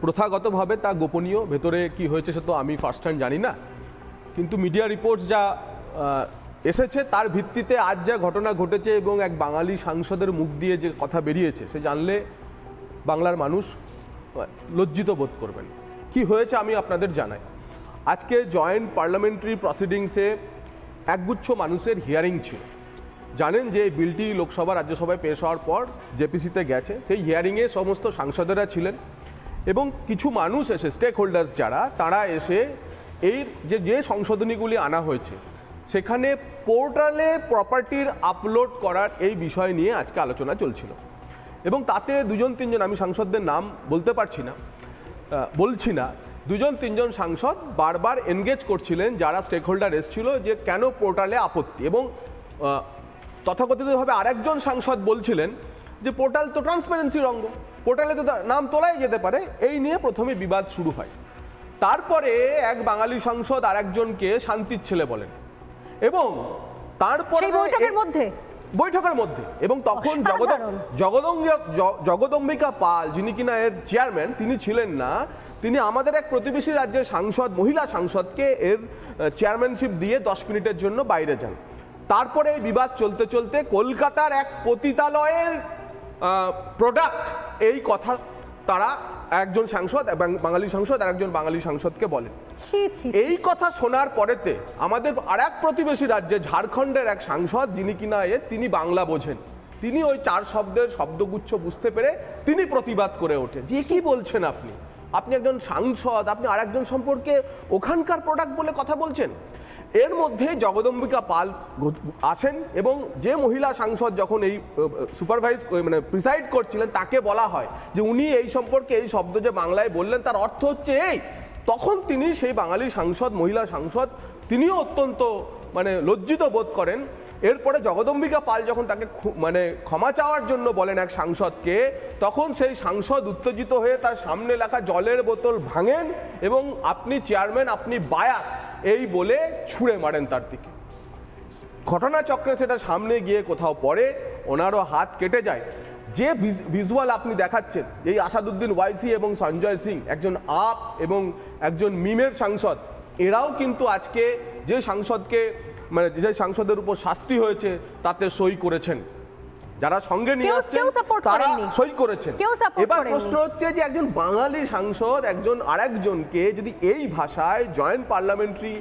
প্রথাগতভাবে তা গোপনীয়, ভেতরে কি হয়েছে সে তো আমি ফার্স্ট টাইম জানি না, কিন্তু মিডিয়া রিপোর্টস যা এসেছে তার ভিত্তিতে আজ যা ঘটনা ঘটেছে এবং এক বাঙালি সাংসদের মুখ দিয়ে যে কথা বেরিয়েছে সে জানলে বাংলার মানুষ লজ্জিত বোধ করবেন। কি হয়েছে আমি আপনাদের জানাই। আজকে জয়েন্ট পার্লামেন্টারি প্রসিডিংসে একগুচ্ছ মানুষের হিয়ারিং ছিল। জানেন যে বিলটি লোকসভা রাজ্যসভায় পেশ হওয়ার পর জেপিসিতে গেছে, সেই হিয়ারিংয়ে সমস্ত সাংসদেরা ছিলেন এবং কিছু মানুষ এসে স্টেক হোল্ডার্স যারা, তারা এসে এই যে যে সংশোধনীগুলি আনা হয়েছে সেখানে পোর্টালে প্রপার্টির আপলোড করার এই বিষয় নিয়ে আজকে আলোচনা চলছিল এবং তাতে দুজন তিনজন, আমি সাংসদদের নাম বলতে পারছি না, বলছি না, দুজন তিনজন সাংসদ বারবার এনগেজ করছিলেন যারা স্টেক হোল্ডার এসেছিল যে কেন পোর্টালে আপত্তি, এবং তথাকথিতভাবে আরেকজন সাংসদ বলছিলেন যে পোর্টাল তো ট্রান্সপারেন্সির অঙ্গ, পোর্টালে তো নাম তোলাই যেতে পারে। এই নিয়ে প্রথমে বিবাদ শুরু হয়, তারপরে এক বাঙালি সাংসদ আরেকজনকে শান্তির ছেলে বলেন এবং তারপরে বৈঠকের মধ্যে, এবং তখন জগদম্বিকা পাল যিনি কিনা এর চেয়ারম্যান তিনি ছিলেন না, তিনি আমাদের এক প্রতিবেশী রাজ্যের সাংসদ, মহিলা সাংসদকে এর চেয়ারম্যানশিপ দিয়ে দশ মিনিটের জন্য বাইরে যান। তারপরে এই বিবাদ চলতে চলতে কলকাতার এক পতিতালয়ের প্রোডাক্ট এই কথা তারা একজন সাংসদ, বাঙালি সাংসদ আর একজন বাঙালি সাংসদকে বলেন। এই কথা শোনার পরেতে আমাদের আর এক প্রতিবেশী রাজ্যে ঝাড়খণ্ডের এক সাংসদ যিনি কিনা এ তিনি বাংলা বোঝেন, তিনি ওই চার শব্দের শব্দগুচ্ছ বুঝতে পেরে তিনি প্রতিবাদ করে ওঠেন যে কি বলছেন আপনি, আপনি একজন সাংসদ, আপনি আর একজন সম্পর্কে ওখানকার প্রোডাক্ট বলে কথা বলছেন। এর মধ্যে জগদম্বিকা পাল আছেন এবং যে মহিলা সাংসদ যখন এই সুপারভাইজ মানে প্রিসাইড করছিলেন তাকে বলা হয় যে উনি এই সম্পর্কে এই শব্দ যে বাংলায় বললেন তার অর্থ হচ্ছে এই, তখন তিনি সেই বাঙালি সাংসদ মহিলা সাংসদ তিনিও অত্যন্ত মানে লজ্জিত বোধ করেন। এরপরে জগদম্বিকা পাল যখন তাকে মানে ক্ষমা চাওয়ার জন্য বলেন এক সাংসদকে, তখন সেই সাংসদ উত্তেজিত হয়ে তার সামনে লেখা জলের বোতল ভাঙেন এবং আপনি চেয়ারম্যান, আপনি বায়াস এই বলে ছুঁড়ে মারেন তার দিকে। ঘটনাচক্রে সেটা সামনে গিয়ে কোথাও পড়ে, ওনারও হাত কেটে যায়। যে ভিজুয়াল আপনি দেখাচ্ছেন এই আসাদউদ্দিন ওয়াইসি এবং সঞ্জয় সিং একজন আপ এবং একজন মিমের সাংসদ এরাও কিন্তু আজকে যে সাংসদকে মানে যে সাংসদের উপর শাস্তি হয়েছে তাতে সই করেছেন যারা সঙ্গে নিয়ে আসছেন তারা সই করেছেন। এবার প্রশ্ন হচ্ছে যে একজন বাঙালি সাংসদ একজন আরেকজনকে যদি এই ভাষায় জয়েন্ট পার্লামেন্টারি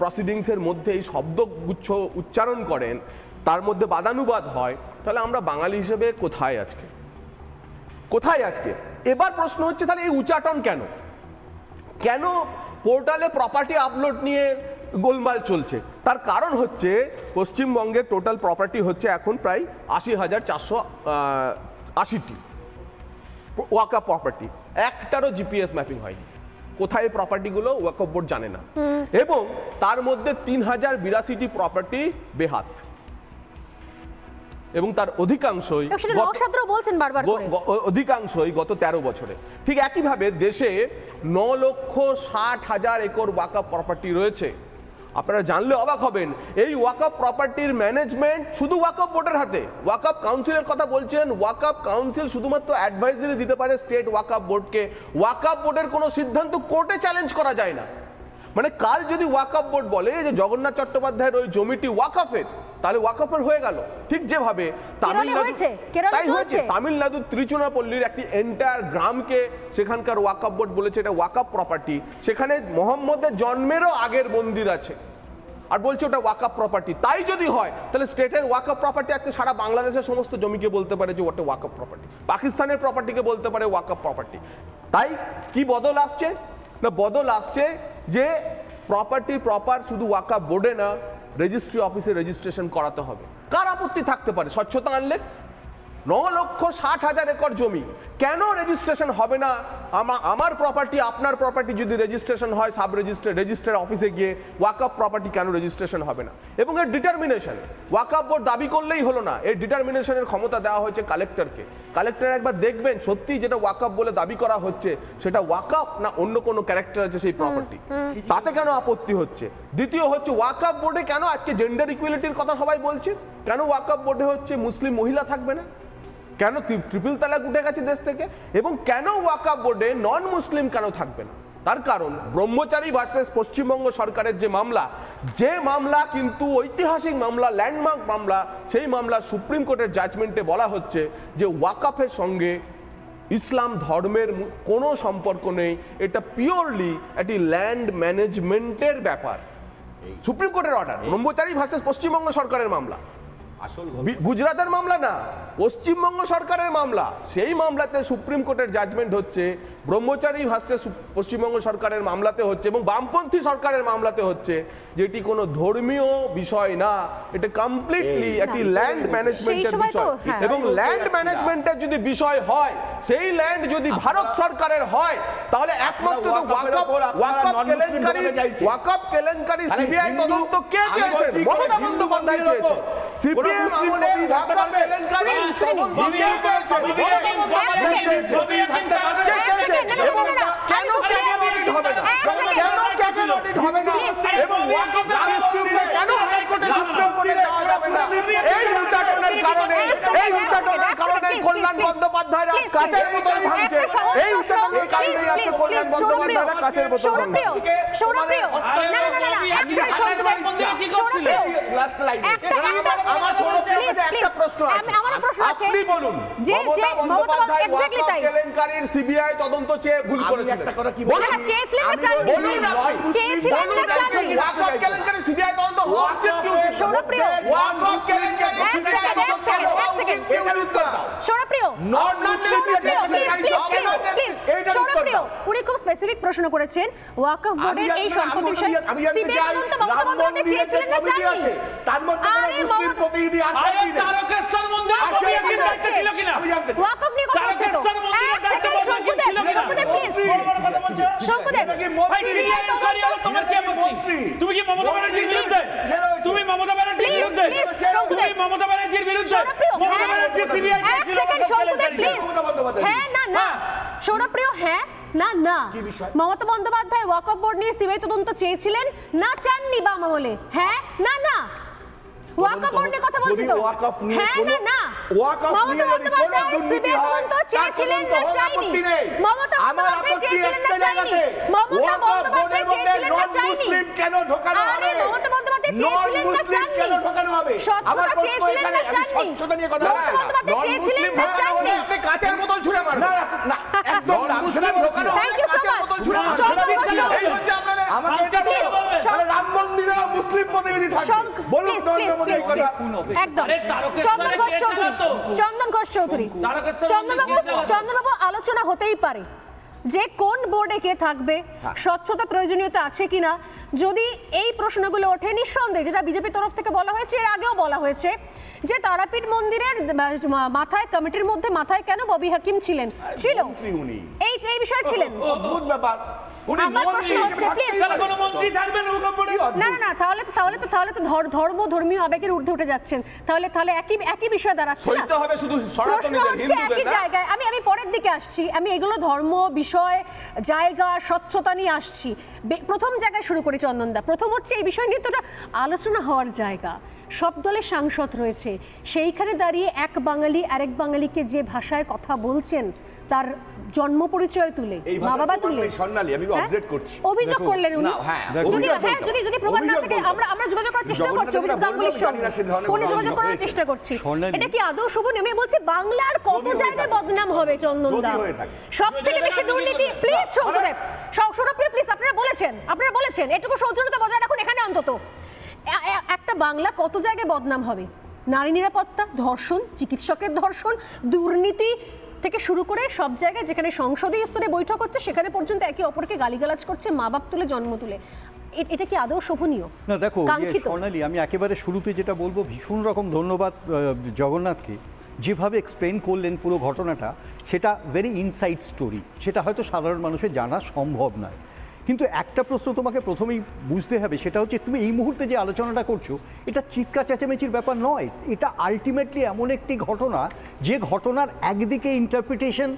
প্রসিডিংসের মধ্যে এই শব্দগুচ্ছ উচ্চারণ করেন তার মধ্যে বাদানুবাদ হয় তাহলে আমরা বাঙালি হিসেবে কোথায় আজকে কোথায় আজকে এবার প্রশ্ন হচ্ছে তাহলে এই উচ্চাটন কেন কেন পোর্টালে প্রপার্টি আপলোড নিয়ে গোলমাল চলছে তার কারণ হচ্ছে পশ্চিমবঙ্গের টোটাল প্রপার্টি হচ্ছে এখন প্রায় আশি হাজার চারশো আশিটি ওয়াকা প্রপার্টি একটারও জিপিএস ম্যাপিং হয়নি কোথায় প্রপার্টিগুলো ওয়াকফ বোর্ড জানে না এবং তার মধ্যে তিন হাজার বিরাশিটি প্রপার্টি বেহাত এবং তার অধিকাংশই অধিকাংশই গত তেরো বছরে। ঠিক একইভাবে দেশে ন লক্ষ ষাট হাজার একর ওয়াকফ প্রপার্টি রয়েছে আপনারা জানলে অবাক হবেন এই ওয়াকফ প্রপার্টির ম্যানেজমেন্ট শুধু ওয়াকফ বোর্ডের হাতে ওয়াকফ কাউন্সিলের কথা বলছেন ওয়াকফ কাউন্সিল শুধুমাত্র অ্যাডভাইজারি দিতে পারে স্টেট ওয়াকফ বোর্ডকে ওয়াকফ বোর্ডের কোনো সিদ্ধান্ত কোর্টে চ্যালেঞ্জ করা যায় না মানে কাল যদি ওয়াকফ বোর্ড বলে যে জগন্নাথ চট্টোপাধ্যায়ের ওই জমিটি ওয়াকফের তাহলে ওয়াকফের হয়ে গেল ঠিক যেভাবে তামিলনাড়ুর ত্রিচুনাপল্লির একটি এন্টায়ার গ্রামকে সেখানকার ওয়াকফ বোর্ড বলেছে এটা ওয়াকফ প্রপার্টি সেখানে মোহাম্মদের জন্মেরও আগের মন্দির আছে আর বলছে ওটা ওয়াকফ প্রপার্টি তাই যদি হয় তাহলে স্টেটের ওয়াকফ প্রপার্টি আজকে সারা বাংলাদেশের সমস্ত জমিকে বলতে পারে যে ওটা ওয়াকফ প্রপার্টি পাকিস্তানের প্রপার্টিকে বলতে পারে ওয়াকফ প্রপার্টি তাই কি বদল আসছে না বদল আসছে যে প্রপার্টি প্রপার শুধু ওয়াকফ বোর্ডে না রেজিস্ট্রি অফিসে রেজিস্ট্রেশন করাতে হবে কার আপত্তি থাকতে পারে স্বচ্ছতা আনলে ন লক্ষ ষাট হাজার একর জমি কেন রেজিস্ট্রেশন হবে না আমার প্রপার্টি আপনার প্রপার্টি যদি রেজিস্ট্রেশন হয় সাব রেজিস্ট্রার রেজিস্ট্রার অফিসে গিয়ে ওয়াকফ প্রপার্টি কেন রেজিস্ট্রেশন হবে না এবং এর ডিটারমিনেশন ওয়াকফ বোর্ড দাবি করলেই হলো না এর ডিটারমিনেশনের ক্ষমতা দেওয়া হয়েছে কালেক্টরকে কালেক্টর একবার দেখবেন সত্যি যেটা ওয়াকফ বলে দাবি করা হচ্ছে সেটা ওয়াকফ না অন্য কোনো ক্যারেক্টার আছে সেই প্রপার্টি তাতে কেন আপত্তি হচ্ছে দ্বিতীয় হচ্ছে ওয়াকফ বোর্ডে কেন আজকে জেন্ডার ইকুয়ালিটির কথা সবাই বলছে কেন ওয়াকফ বোর্ডে হচ্ছে মুসলিম মহিলা থাকবে না কেন ট্রিপল তালাক উঠে গেছে দেশ থেকে এবং কেন ওয়াকফ বোর্ডে নন মুসলিম কেন থাকবে না তার কারণ ব্রহ্মচারী ভার্সেস পশ্চিমবঙ্গ সরকারের যে মামলা যে মামলা কিন্তু ঐতিহাসিক মামলা ল্যান্ডমার্ক মামলা সেই মামলা সুপ্রিম কোর্টের জাজমেন্টে বলা হচ্ছে যে ওয়াকফের সঙ্গে ইসলাম ধর্মের কোনো সম্পর্ক নেই এটা পিওরলি একটি ল্যান্ড ম্যানেজমেন্টের ব্যাপার সুপ্রিম কোর্টের অর্ডার ব্রহ্মচারী ভার্সেস পশ্চিমবঙ্গ সরকারের মামলা গুজরাতের মামলা না পশ্চিমবঙ্গ সরকারের মামলা সেই মামলাতে সুপ্রিম কোর্টের জাজমেন্ট হচ্ছে ব্রহ্মচারী ভার্সেস পশ্চিমবঙ্গ সরকারের মামলাতে হচ্ছে এবং বামপন্থী সরকারের মামলাতে হচ্ছে যেটি কোনো ধর্মীয় বিষয় না এটা কমপ্লিটলি একটি ল্যান্ড ম্যানেজমেন্টের বিষয় এবং ল্যান্ড ম্যানেজমেন্টের যদি বিষয় হয় সেই ল্যান্ড যদি ভারত সরকারের হয় তাহলে একমাত্র ওয়াকফ ওয়াকফ কেলেঙ্কারি ওয়াকফ কেলেঙ্কারি সিবিআই তদন্ত কে চেয়েছে মমতা বন্দ্যোপাধ্যায় চেয়েছে সিপিএম আমলে ওয়াকফ কেলেঙ্কারি কল্যাণ বন্দ্যোপাধ্যায় কাচের বোতল ভাঙছে এই উচ্চারণের কারণে আজকে কল্যাণ বন্দ্যোপাধ্যায় কাচের বোতল ভাঙছে সৌরভপ্রিয় না না না না একটা সৌরভপ্রিয় লাস্ট লাইন আমার সৌরভপ্রিয় একটা প্রশ্ন আছে আমার প্রশ্ন আছে আপনি বলুন যে যে মমতা এক্স্যাক্টলি তাই কেলেঙ্কারির সিবিআই তদন্ত চেয়ে ভুল করেছে একটা কথা কি বলুন চেয়েছিলেন না চান বলুন চেয়েছিলেন না চান ওয়াকফ কেলেঙ্কারি সিবিআই তদন্ত হওয়া উচিত কি উচিত সৌরভপ্রিয় ওয়াকফ কেলেঙ্কারি সিবিআই তদন্ত হওয়া উচিত কি উচিত সৌরভপ্রিয় নট মমতা ব্যানার্জির বিরুদ্ধে না না মমতা বন্দ্যোপাধ্যায় ওয়াকফ বোর্ড নিয়ে সিবিআই তদন্ত চেয়েছিলেন না চাননি বাম আমলে হ্যাঁ না না ওয়াকফ বোর্ডের কথা বলছি তো ওয়াকফ নিয়ে কোনো না ওয়াকফ নিয়ে দুর্নীতি তদন্ত চেয়েছিলেন না চাইনি মমতা বন্দ্যোপাধ্যায় চেয়েছিলেন না চাইনি মমতা বন্দ্যোপাধ্যায় চেয়েছিলেন না চাইনি মুসলিম কেন ঢোকানো হবে আরে মমতা বন্দ্যোপাধ্যায় চেয়েছিলেন না চাইনি ঢোকানো হবে আবার চেয়েছিলেন না চাইনি সত্যতা নিয়ে কথা বলা নন মুসলিম না চাইনি আপনি কাঁচের বোতল ছুঁড়ে মারুন না না একদম মুসলিম ঢোকানো থ্যাঙ্ক ইউ সো মাচ এই হচ্ছে আপনাদের আমাদের রাম মন্দিরে মুসলিম প্রতিনিধি থাকে বলুন নরেন্দ্র মোদীর কথা একদম আরে চন্দন ঘোষ চৌধুরী চন্দন ঘোষ চৌধুরী চন্দনবাবু চন্দনবাবু আলোচনা হতেই পারে যে কোন বোর্ডে কে থাকবে স্বচ্ছতা প্রয়োজনীয়তা আছে কিনা যদি এই প্রশ্নগুলো ওঠে নিঃসন্দেহে যেটা বিজেপি তরফ থেকে বলা হয়েছে এর আগেও বলা হয়েছে যে তারাপীঠ মন্দিরের মাথায় কমিটির মধ্যে মাথায় কেন ববি হাকিম ছিলেন ছিল এই এই বিষয় ছিলেন অদ্ভুত ব্যাপার উনি মন্ত্রী হিসেবে কোন মন্ত্রী থাকবেন না না না তাহলে তো তাহলে তো তাহলে তো ধর্ম ধর্মীয় আবেগের ঊর্ধ্বে উঠে যাচ্ছেন তাহলে তাহলে একই একই বিষয় দাঁড়াচ্ছে না হবে শুধু প্রশ্ন হচ্ছে একই জায়গায় আমি আমি পরের দিকে আসছি আমি এগুলো ধর্ম বিষয় জায়গা স্বচ্ছতা নিয়ে আসছি প্রথম জায়গায় শুরু করি চন্দনদা প্রথম হচ্ছে এই বিষয় নিয়ে তো আলোচনা হওয়ার জায়গা সব দলের সাংসদ রয়েছে সেইখানে দাঁড়িয়ে এক বাঙালি আরেক বাঙালিকে যে ভাষায় কথা বলছেন তার জন্ম পরিচয় তুলে মা বাবা তুলে স্বর্ণালী আমি আপডেট করছি অভিযোগ করলেন উনি হ্যাঁ যদি হ্যাঁ যদি যদি প্রমাণ না থাকে আমরা আমরা যোগাযোগ করার চেষ্টা করছি অভিজিৎ গাঙ্গুলীর সঙ্গে ফোনে যোগাযোগ করার চেষ্টা করছি এটা কি আদৌ শোভন আমি বলছি বাংলার কত জায়গায় বদনাম হবে চন্দনদা সবথেকে বেশি দুর্নীতি প্লিজ সৌরভ সৌরভ প্লিজ আপনারা বলেছেন আপনারা বলেছেন এটুকু সৌজন্যতা বজায় রাখুন এখানে অন্তত একটা বাংলা কত জায়গায় বদনাম হবে নারী নিরাপত্তা ধর্ষণ চিকিৎসকের ধর্ষণ দুর্নীতি থেকে শুরু করে সব জায়গায় যেখানে সংসদীয় স্তরে বৈঠক হচ্ছে সেখানে পর্যন্ত একে অপরকে গালিগালাজ করছে মা বাপ তুলে জন্ম তুলে এটা কি আদৌ শোভনীয় না দেখো সোনালী আমি একেবারে শুরুতে যেটা বলবো ভীষণ রকম ধন্যবাদ জগন্নাথকে যেভাবে এক্সপ্লেন করলেন পুরো ঘটনাটা সেটা ভেরি ইনসাইড স্টোরি সেটা হয়তো সাধারণ মানুষের জানা সম্ভব নয় কিন্তু একটা প্রশ্ন তোমাকে প্রথমেই বুঝতে হবে সেটা হচ্ছে তুমি এই মুহূর্তে যে আলোচনাটা করছো এটা চিৎকার চেঁচামেচির ব্যাপার নয় এটা আলটিমেটলি এমন একটি ঘটনা যে ঘটনার একদিকে ইন্টারপ্রিটেশন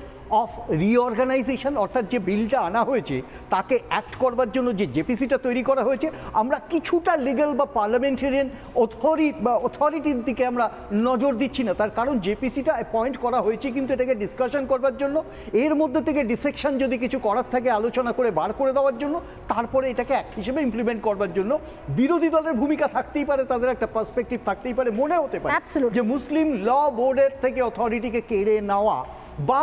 অফ রিঅর্গানাইজেশন অর্থাৎ যে বিলটা আনা হয়েছে তাকে অ্যাক্ট করবার জন্য যে জেপিসিটা তৈরি করা হয়েছে আমরা কিছুটা লিগ্যাল বা পার্লামেন্টারিয়ান অথরি বা অথরিটির দিকে আমরা নজর দিচ্ছি না তার কারণ জেপিসিটা অ্যাপয়েন্ট করা হয়েছে কিন্তু এটাকে ডিসকাশন করবার জন্য এর মধ্যে থেকে ডিসেকশন যদি কিছু করার থাকে আলোচনা করে বার করে দেওয়ার জন্য তারপরে এটাকে অ্যাক্ট হিসেবে ইমপ্লিমেন্ট করবার জন্য বিরোধী দলের ভূমিকা থাকতেই পারে তাদের একটা পার্সপেক্টিভ থাকতেই পারে মনে হতে পারে যে মুসলিম ল বোর্ডের থেকে অথরিটিকে কেড়ে নেওয়া বা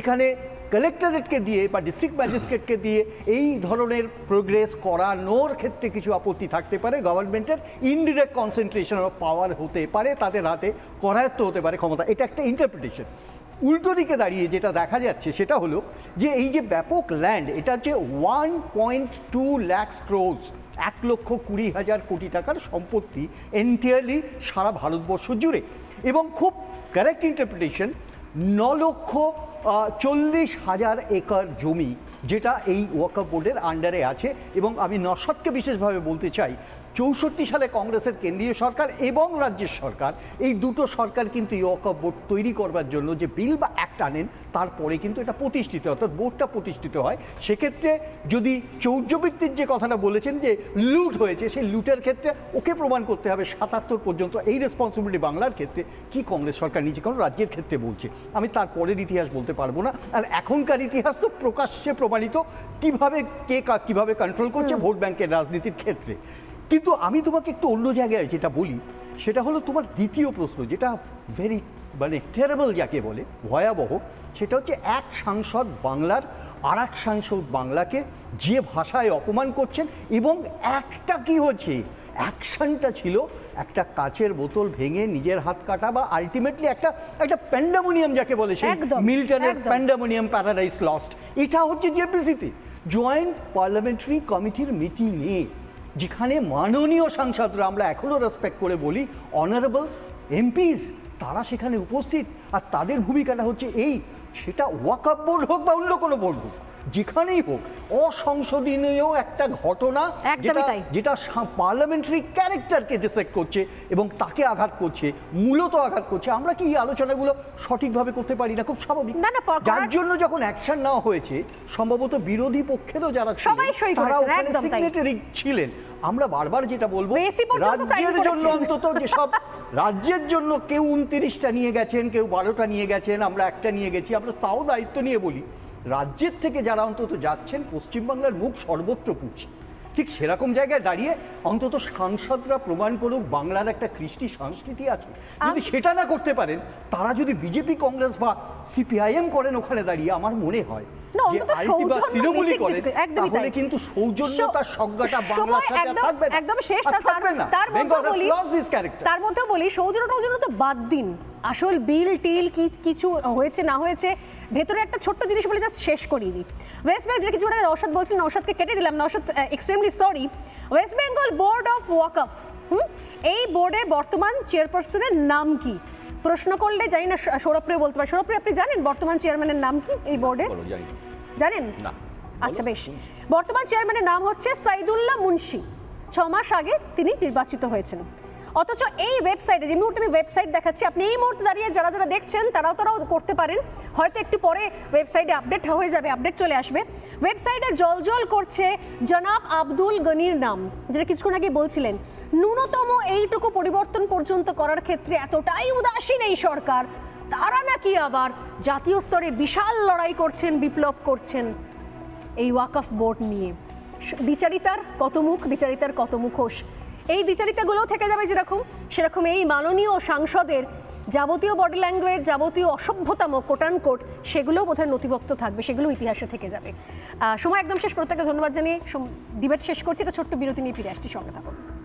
এখানে কালেক্টরেটকে দিয়ে বা ডিস্ট্রিক্ট ম্যাজিস্ট্রেটকে দিয়ে এই ধরনের প্রোগ্রেস করানোর ক্ষেত্রে কিছু আপত্তি থাকতে পারে গভর্নমেন্টের ইনডিরেক্ট কনসেন্ট্রেশন অফ পাওয়ার হতে পারে তাদের হাতে করায়ত্ত হতে পারে ক্ষমতা এটা একটা ইন্টারপ্রিটেশন উল্টো দিকে দাঁড়িয়ে যেটা দেখা যাচ্ছে সেটা হলো যে এই যে ব্যাপক ল্যান্ড এটা যে one point two lakhs crores এক লক্ষ কুড়ি হাজার কোটি টাকার সম্পত্তি এন্টায়ারলি সারা ভারতবর্ষ জুড়ে এবং খুব কারেক্ট ইন্টারপ্রিটেশন ন লক্ষ চল্লিশ হাজার একর জমি যেটা এই ওয়াকফ বোর্ডের আন্ডারে আছে এবং আমি নস্বাতকে বিশেষভাবে বলতে চাই চৌষট্টি সালে কংগ্রেসের কেন্দ্রীয় সরকার এবং রাজ্যের সরকার এই দুটো সরকার কিন্তু এই ওয়াকফ বোর্ড তৈরি করবার জন্য যে বিল বা অ্যাক্ট আনেন তারপরে কিন্তু এটা প্রতিষ্ঠিত অর্থাৎ বোর্ডটা প্রতিষ্ঠিত হয় সেক্ষেত্রে যদি চৌর্যবৃত্তির যে কথাটা বলেছেন যে লুট হয়েছে সেই লুটের ক্ষেত্রে ওকে প্রমাণ করতে হবে সাতাত্তর পর্যন্ত এই রেসপন্সিবিলিটি বাংলার ক্ষেত্রে কি কংগ্রেস সরকার নিজে কোনো রাজ্যের ক্ষেত্রে বলছে আমি তারপরের ইতিহাস বলতে পারবো না আর এখনকার ইতিহাস তো প্রকাশ্যে প্রমাণিত কিভাবে কে কিভাবে কন্ট্রোল করছে ভোট ব্যাংকের রাজনীতির ক্ষেত্রে কিন্তু আমি তোমাকে একটু অন্য জায়গায় যেটা বলি সেটা হলো তোমার দ্বিতীয় প্রশ্ন যেটা ভেরি মানে টেরেবল যাকে বলে ভয়াবহ সেটা হচ্ছে এক সাংসদ বাংলার আর এক সাংসদ বাংলাকে যে ভাষায় অপমান করছেন এবং একটা কি হচ্ছে অ্যাকশনটা ছিল একটা কাচের বোতল ভেঙে নিজের হাত কাটা বা আলটিমেটলি একটা একটা প্যান্ডামোনিয়াম যাকে বলে সেই মিল্টনের প্যান্ডামোনিয়াম প্যারাডাইস লস্ট এটা হচ্ছে জেপিসিতে জয়েন্ট পার্লামেন্টারি কমিটির মিটিংয়ে যেখানে মাননীয় সাংসদরা আমরা এখনও রেসপেক্ট করে বলি অনারেবল এমপিস তারা সেখানে উপস্থিত আর তাদের ভূমিকাটা হচ্ছে এই সেটা ওয়াকফ বোর্ড হোক বা অন্য কোনো বোর্ড হোক যেখানেই হোক অসংসদীয় একটা ঘটনা যেটা পার্লামেন্টারি ক্যারেক্টারকে ডিসেক্ট করছে এবং তাকে আঘাত করছে, মূলত আঘাত করছে। আমরা কি এই আলোচনাগুলো সঠিকভাবে করতে পারি না? খুব স্বাভাবিক। যার জন্য যখন অ্যাকশন নেওয়া হয়েছে সম্ভবত বিরোধী পক্ষেরও যারা সেক্রেটারি ছিলেন, আমরা বারবার যেটা বলবো রাজ্যের জন্য অন্তত যেসব রাজ্যের জন্য কেউ উনত্রিশটা নিয়ে গেছেন, কেউ বারোটা নিয়ে গেছেন, আমরা একটা নিয়ে গেছি, আমরা তাও দায়িত্ব নিয়ে বলি রাজ্যের থেকে যারা অন্তত যাচ্ছেন পশ্চিমবাংলার মুখ সর্বত্র পুঁছে। ঠিক সেরকম জায়গায় দাঁড়িয়ে অন্তত সাংসদরা প্রমাণ করুক বাংলার একটা কৃষ্টি সংস্কৃতি আছে। যদি সেটা না করতে পারেন, তারা যদি বিজেপি কংগ্রেস বা সিপিআইএম করেন ওখানে দাঁড়িয়ে, আমার মনে হয় বর্তমান চেয়ারপার্সনের নাম কি? প্রশ্ন করলে জানি না সৌরভপ্রিয় বলতে পারে। সৌরভপ্রিয়, আপনি জানেন বর্তমান চেয়ারম্যানের নাম কি এই বোর্ডের? জানেন না? আচ্ছা বেশ। বর্তমান চেয়ারম্যানের নাম হচ্ছে সাইদুল্লাহ মুন্সি। ছ মাস আগে তিনি নির্বাচিত হয়েছেন, অথচ এই ওয়েবসাইটে যে মুহূর্তে আমি ওয়েবসাইট দেখাচ্ছি, আপনি এই মুহূর্তে দাঁড়িয়ে যারা যারা দেখছেন তারাও তারাও করতে পারেন, হয়তো একটু পরে ওয়েবসাইটে আপডেট হয়ে যাবে, আপডেট চলে আসবে। ওয়েবসাইটে জলজল করছে জনাব আব্দুল গনির নাম, যেটা কিছুক্ষণ আগে বলছিলেন। ন্যূনতম এইটুকু পরিবর্তন পর্যন্ত করার ক্ষেত্রে এতটাই উদাসীন এই সরকার, তারা নাকি আবার জাতীয় স্তরে বিশাল লড়াই করছেন, বিপ্লব করছেন এই ওয়াকফ বোর্ড নিয়ে। দ্বিচারিতার কত মুখ, দ্বিচারিতার কত মুখোশ। এই দ্বিচারিতাগুলোও থেকে যাবে যেরকম, সেরকম এই মাননীয় সাংসদের যাবতীয় বডি ল্যাঙ্গুয়েজ, যাবতীয় অসভ্যতাম কোটানকোট, সেগুলোও বোধহয় নথিভুক্ত থাকবে, সেগুলো ইতিহাসে থেকে যাবে। সময় একদম শেষ, প্রত্যেককে ধন্যবাদ জানিয়ে ডিবেট শেষ করছি। এটা ছোট্ট বিরতি নিয়ে ফিরে আসছি, সঙ্গে থাকুন।